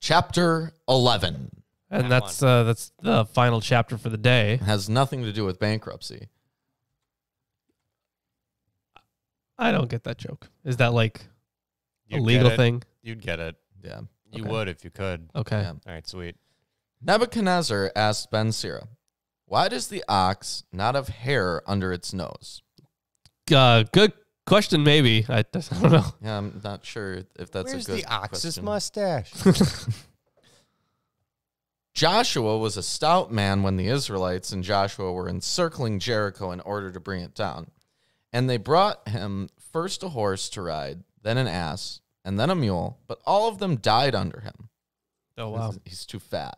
Chapter eleven. And that's uh, that's the final chapter for the day. It has nothing to do with bankruptcy. I don't get that joke. Is that like a legal thing? You'd get it. Yeah. You would if you could. Okay. Yeah. All right, sweet. Nebuchadnezzar asked Ben Sira, "Why does the ox not have hair under its nose?" Uh, good question, maybe. I, I don't know. Yeah, I'm not sure if that's Where's a good question. Where's the ox's question. mustache? Joshua was a stout man when the Israelites and Joshua were encircling Jericho in order to bring it down. And they brought him first a horse to ride, then an ass, and then a mule, but all of them died under him. Oh, wow. He's too fat.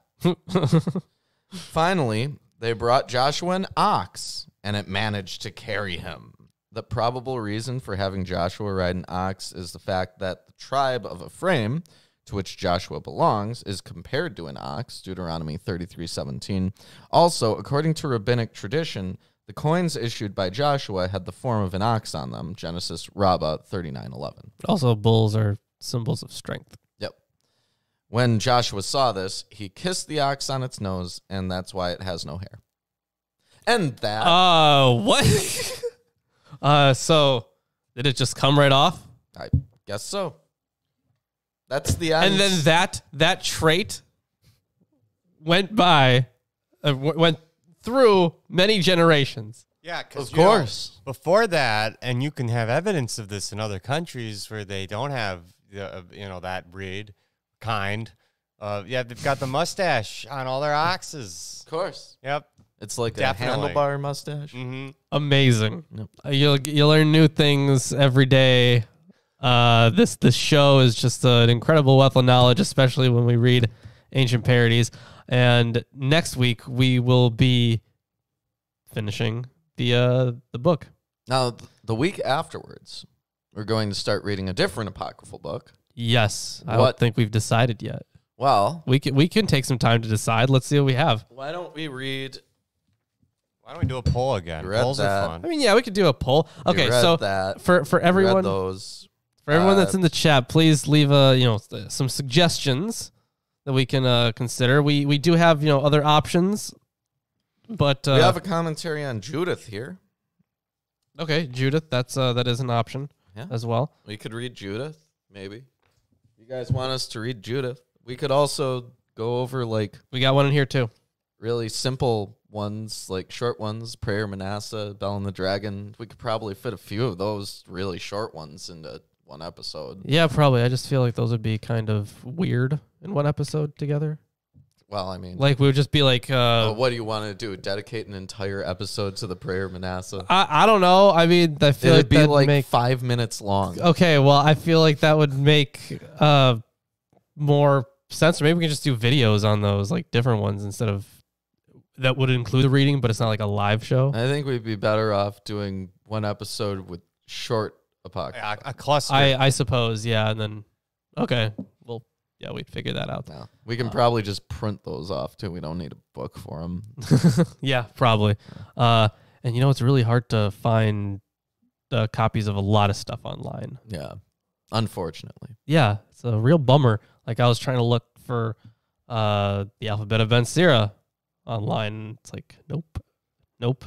Finally, they brought Joshua an ox, and it managed to carry him. The probable reason for having Joshua ride an ox is the fact that the tribe of Ephraim, to which Joshua belongs, is compared to an ox, Deuteronomy thirty-three seventeen. Also, according to rabbinic tradition, the coins issued by Joshua had the form of an ox on them, Genesis Rabbah thirty-nine eleven. Also, bulls are symbols of strength. Yep. When Joshua saw this, he kissed the ox on its nose, and that's why it has no hair. And that... Oh, uh, what? uh, so, did it just come right off? I guess so. That's the... And then that, that trait went by... Uh, went... through many generations. Yeah, of course. Know, before that, and you can have evidence of this in other countries where they don't have, uh, you know, that breed, kind. Uh, yeah, they've got the mustache on all their oxes. Of course. Yep. It's like Definitely. a handlebar mustache. Mm-hmm. Amazing. Yep. Uh, you'll you'll learn new things every day. Uh, this this show is just an incredible wealth of knowledge, especially when we read ancient parodies. And next week we will be finishing the uh, the book. Now, the week afterwards, we're going to start reading a different apocryphal book. Yes, I what? don't think we've decided yet. Well, we can we can take some time to decide. Let's see what we have. Why don't we read? Why don't we do a poll again? Polls that. are fun. I mean, yeah, we could do a poll. Okay, so that. for for everyone, those for everyone uh, that's in the chat, please leave a uh, you know some suggestions that we can uh, consider. We we do have you know other options, but uh, we have a commentary on Judith here. Okay, Judith, that's uh, that is an option yeah. as well. We could read Judith, maybe. You guys want us to read Judith? We could also go over like we got one in here too. Really simple ones, like short ones. Prayer Manasseh, Bell and the Dragon. We could probably fit a few of those really short ones into one episode. Yeah, probably. I just feel like those would be kind of weird in one episode together. Well, I mean, like we would just be like, uh, well, what do you want to do? Dedicate an entire episode to the Prayer Manasseh? I, I don't know. I mean, I feel it'd like be like make, five minutes long. Okay, well, I feel like that would make uh more sense. Or maybe we can just do videos on those, like different ones instead of that would include the reading, but it's not like a live show. I think we'd be better off doing one episode with short. A, a cluster, I, I suppose, yeah. And then, okay, well, yeah, we'd figure that out. Yeah. We can uh, probably just print those off too. We don't need a book for them. Yeah, probably. Uh, and you know, it's really hard to find uh, copies of a lot of stuff online. Yeah, unfortunately. Yeah, it's a real bummer. Like I was trying to look for uh, the Alphabet of Ben Sira online. It's like, nope, nope.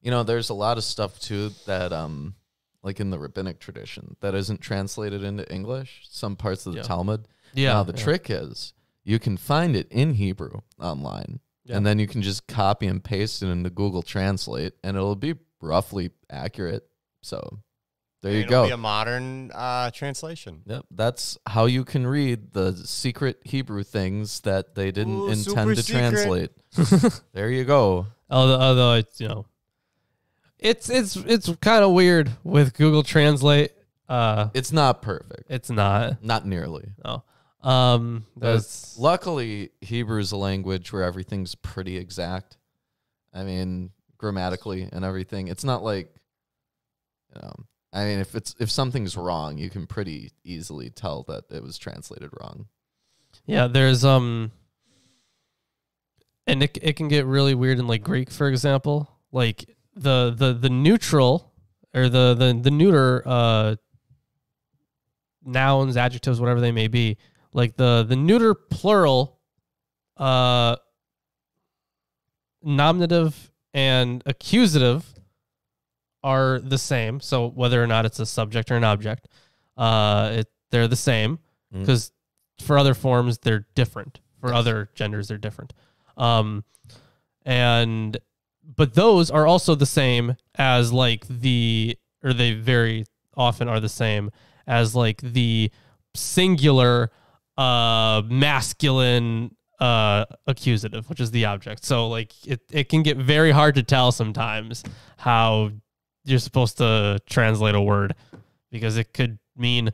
You know, there's a lot of stuff too that um. like in the rabbinic tradition, that isn't translated into English, some parts of the yeah. Talmud. Yeah. Now, the yeah. trick is you can find it in Hebrew online, yeah. and then you can just copy and paste it into Google Translate, and it'll be roughly accurate. So there and you it'll go. It'll be a modern uh, translation. Yep. That's how you can read the secret Hebrew things that they didn't Ooh, intend to secret. translate. There you go. Although, although it's, you know, It's it's it's kind of weird with Google Translate. Uh, it's not perfect. It's not. Not nearly. No. Um, there's luckily Hebrew's a language where everything's pretty exact. I mean, grammatically and everything. It's not like, you know, I mean, if it's if something's wrong, you can pretty easily tell that it was translated wrong. Yeah, there's um, and it it can get really weird in like Greek, for example, like. The, the the neutral or the the, the neuter uh, nouns, adjectives, whatever they may be, like the the neuter plural, uh, nominative and accusative are the same. So whether or not it's a subject or an object, uh, it, they're the same because mm-hmm. for other forms they're different. For other genders they're different, um, and. But those are also the same as like the, or they very often are the same as like the singular uh, masculine uh, accusative, which is the object. So like it, it can get very hard to tell sometimes how you're supposed to translate a word because it could mean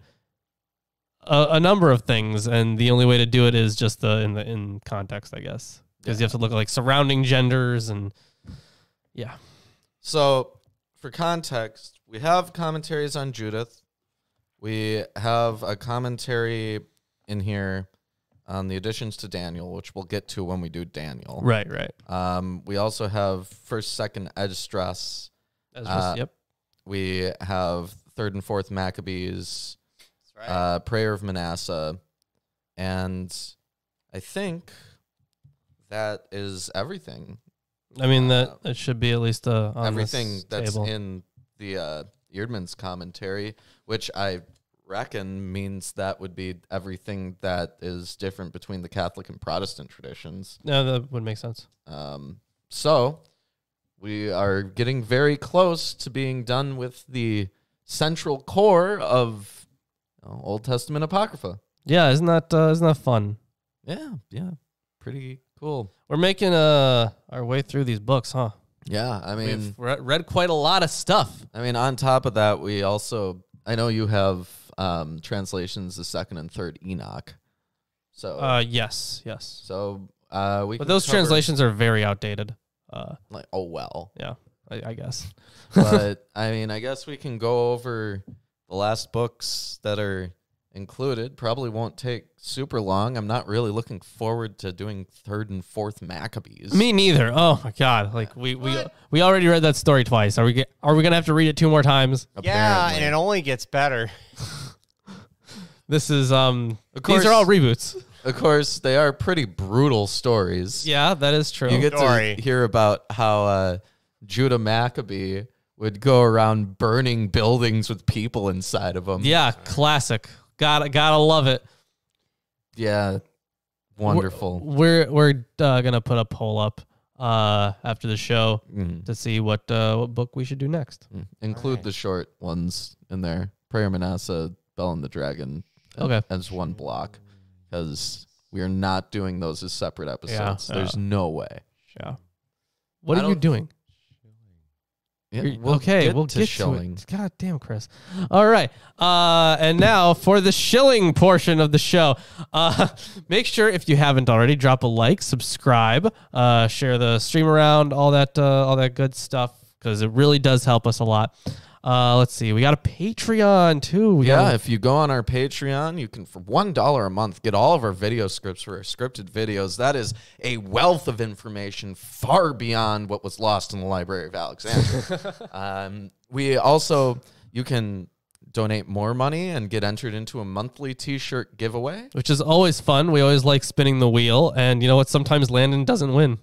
a, a number of things. And the only way to do it is just the, in the, in context, I guess, because yeah. you have to look at like surrounding genders and, yeah. So, for context, we have commentaries on Judith. We have a commentary in here on the additions to Daniel, which we'll get to when we do Daniel. Right, right. Um, we also have first, second Esdras. Esdras, uh, yep. We have third and fourth Maccabees. That's right. Uh, Prayer of Manasseh. And I think that is everything. I mean, that uh, it should be at least uh, on everything that's table. In the uh, Eerdmans commentary, which I reckon means that would be everything that is different between the Catholic and Protestant traditions. No, that would make sense. Um, so we are getting very close to being done with the central core of you know, Old Testament Apocrypha. Yeah, isn't that uh, isn't that fun? Yeah, yeah, pretty. Cool. We're making uh, our way through these books, huh? Yeah, I mean... We've read quite a lot of stuff. I mean, on top of that, we also... I know you have um, translations, the second and third Enoch. So uh, yes, yes. So uh, we But can those cover, translations are very outdated. Uh, like Oh, well. Yeah, I, I guess. But, I mean, I guess we can go over the last books that are... included. Probably won't take super long. I'm not really looking forward to doing third and fourth Maccabees. Me neither. Oh my god! Like we we, we already read that story twice. Are we get, are we gonna have to read it two more times? Yeah, apparently. And it only gets better. This is um. Of course, these are all reboots. Of course, they are pretty brutal stories. Yeah, that is true. You get story. to hear about how uh, Judah Maccabee would go around burning buildings with people inside of them. Yeah, classic. Gotta, gotta love it. Yeah, wonderful. We're we're uh, gonna put a poll up uh, after the show mm. to see what uh, what book we should do next. Mm. Include right. the short ones in there. Prayer Manasseh, Bell and the Dragon. Okay, as one block, because we are not doing those as separate episodes. Yeah, There's yeah. no way. Yeah. What I are you doing? Yeah, we'll okay, get we'll to get shilling. to it. God damn, Chris. All right. Uh, and now for the shilling portion of the show. Uh, make sure, if you haven't already, drop a like, subscribe, uh, share the stream around, all that, uh, all that good stuff, because it really does help us a lot. Uh, let's see. We got a Patreon, too. We yeah, gotta... if you go on our Patreon, you can, for one dollar a month, get all of our video scripts for our scripted videos. That is a wealth of information far beyond what was lost in the Library of Alexandria. um, we also, you can donate more money and get entered into a monthly T-shirt giveaway. Which is always fun. We always like spinning the wheel. And you know what? Sometimes Landon doesn't win.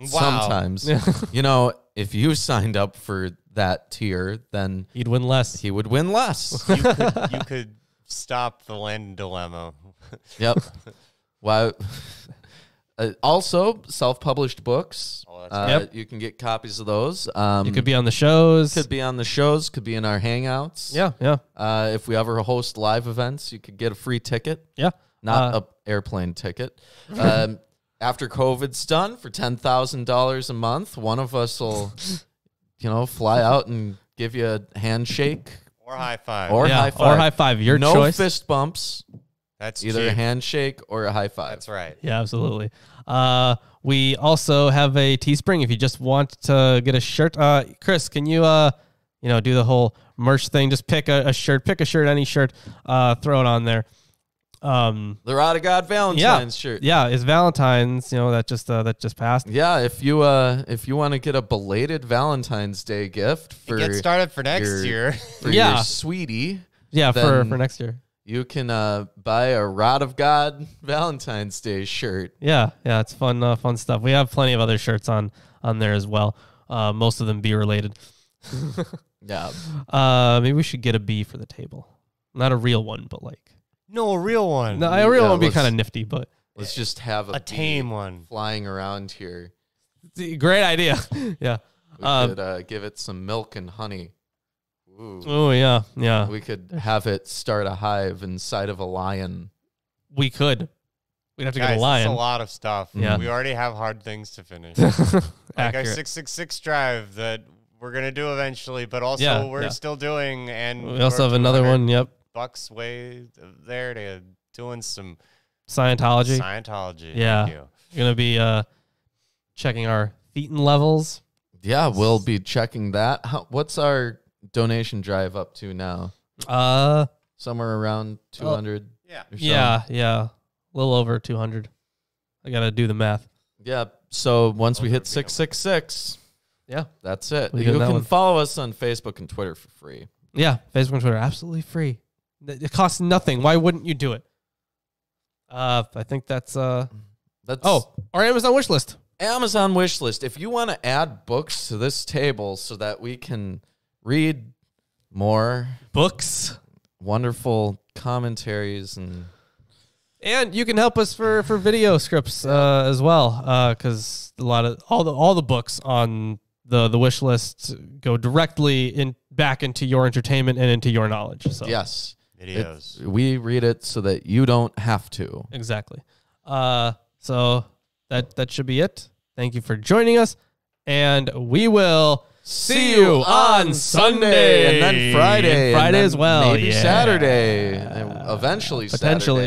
Wow. Sometimes. You know, if you signed up for... that tier, then he'd win less. He would win less. You could, you could stop the Landon dilemma. Yep. Well, uh, also self-published books. Oh, that's uh, yep. You can get copies of those. Um, you could be on the shows. Could be on the shows. Could be in our hangouts. Yeah, yeah. Uh, if we ever host live events, you could get a free ticket. Yeah, not uh, a airplane ticket. um, after COVID's done, for ten thousand dollars a month, one of us will. you know, fly out and give you a handshake. Or high five. Or yeah, high five. Or high five, your no choice. No fist bumps. That's either cheap. A handshake or a high five. That's right. Yeah, absolutely. Uh, we also have a Teespring if you just want to get a shirt. Uh, Chris, can you, uh, you know, do the whole merch thing? Just pick a, a shirt. Pick a shirt, any shirt. Uh, throw it on there. Um, the Rod of God Valentine's yeah, shirt. Yeah, it's Valentine's. You know that just uh, that just passed. Yeah, if you uh if you want to get a belated Valentine's Day gift for get started for next your, year for yeah. your sweetie. Yeah, for for next year you can uh buy a Rod of God Valentine's Day shirt. Yeah, yeah, it's fun uh, fun stuff. We have plenty of other shirts on on there as well. Uh, most of them bee related. Yeah. Uh, maybe we should get a bee for the table, not a real one, but like. No, a real one. No, a real yeah, one would be kind of nifty, but... Let's just have a, a tame one flying around here. Great idea. Yeah. We um, could uh, give it some milk and honey. Oh, yeah, yeah. We could have it start a hive inside of a lion. We could. We'd have to Guys, get a lion. That's a lot of stuff. Yeah. We already have hard things to finish. Like Accurate. Our six six six drive that we're going to do eventually, but also yeah, we're yeah. still doing. And we also have another one, yep. Bucks way there to doing some Scientology. Scientology. Yeah. Thank you. You're going to be uh, checking our thetan levels. Yeah, we'll be checking that. How, what's our donation drive up to now? Uh, Somewhere around two hundred. Oh, yeah. Or so. Yeah. Yeah. A little over two hundred. I got to do the math. Yeah. So once we hit six six six, yeah, that's it. You can one. follow us on Facebook and Twitter for free. Yeah. Facebook and Twitter, absolutely free. It costs nothing. Why wouldn't you do it? Uh, I think that's... Uh, that's oh, our Amazon wish list. Amazon wish list. If you want to add books to this table so that we can read more... Books. Wonderful commentaries. And and you can help us for, for video scripts uh, as well, because uh, a lot of all the, all the books on the, the wish list go directly in, back into your entertainment and into your knowledge. So. Yes. Videos. It, we read it so that you don't have to. Exactly. Uh, so that that should be it. Thank you for joining us, and we will see you on Sunday, Sunday and then Friday, and Friday and as well, maybe yeah. Saturday, and eventually potentially. Saturday.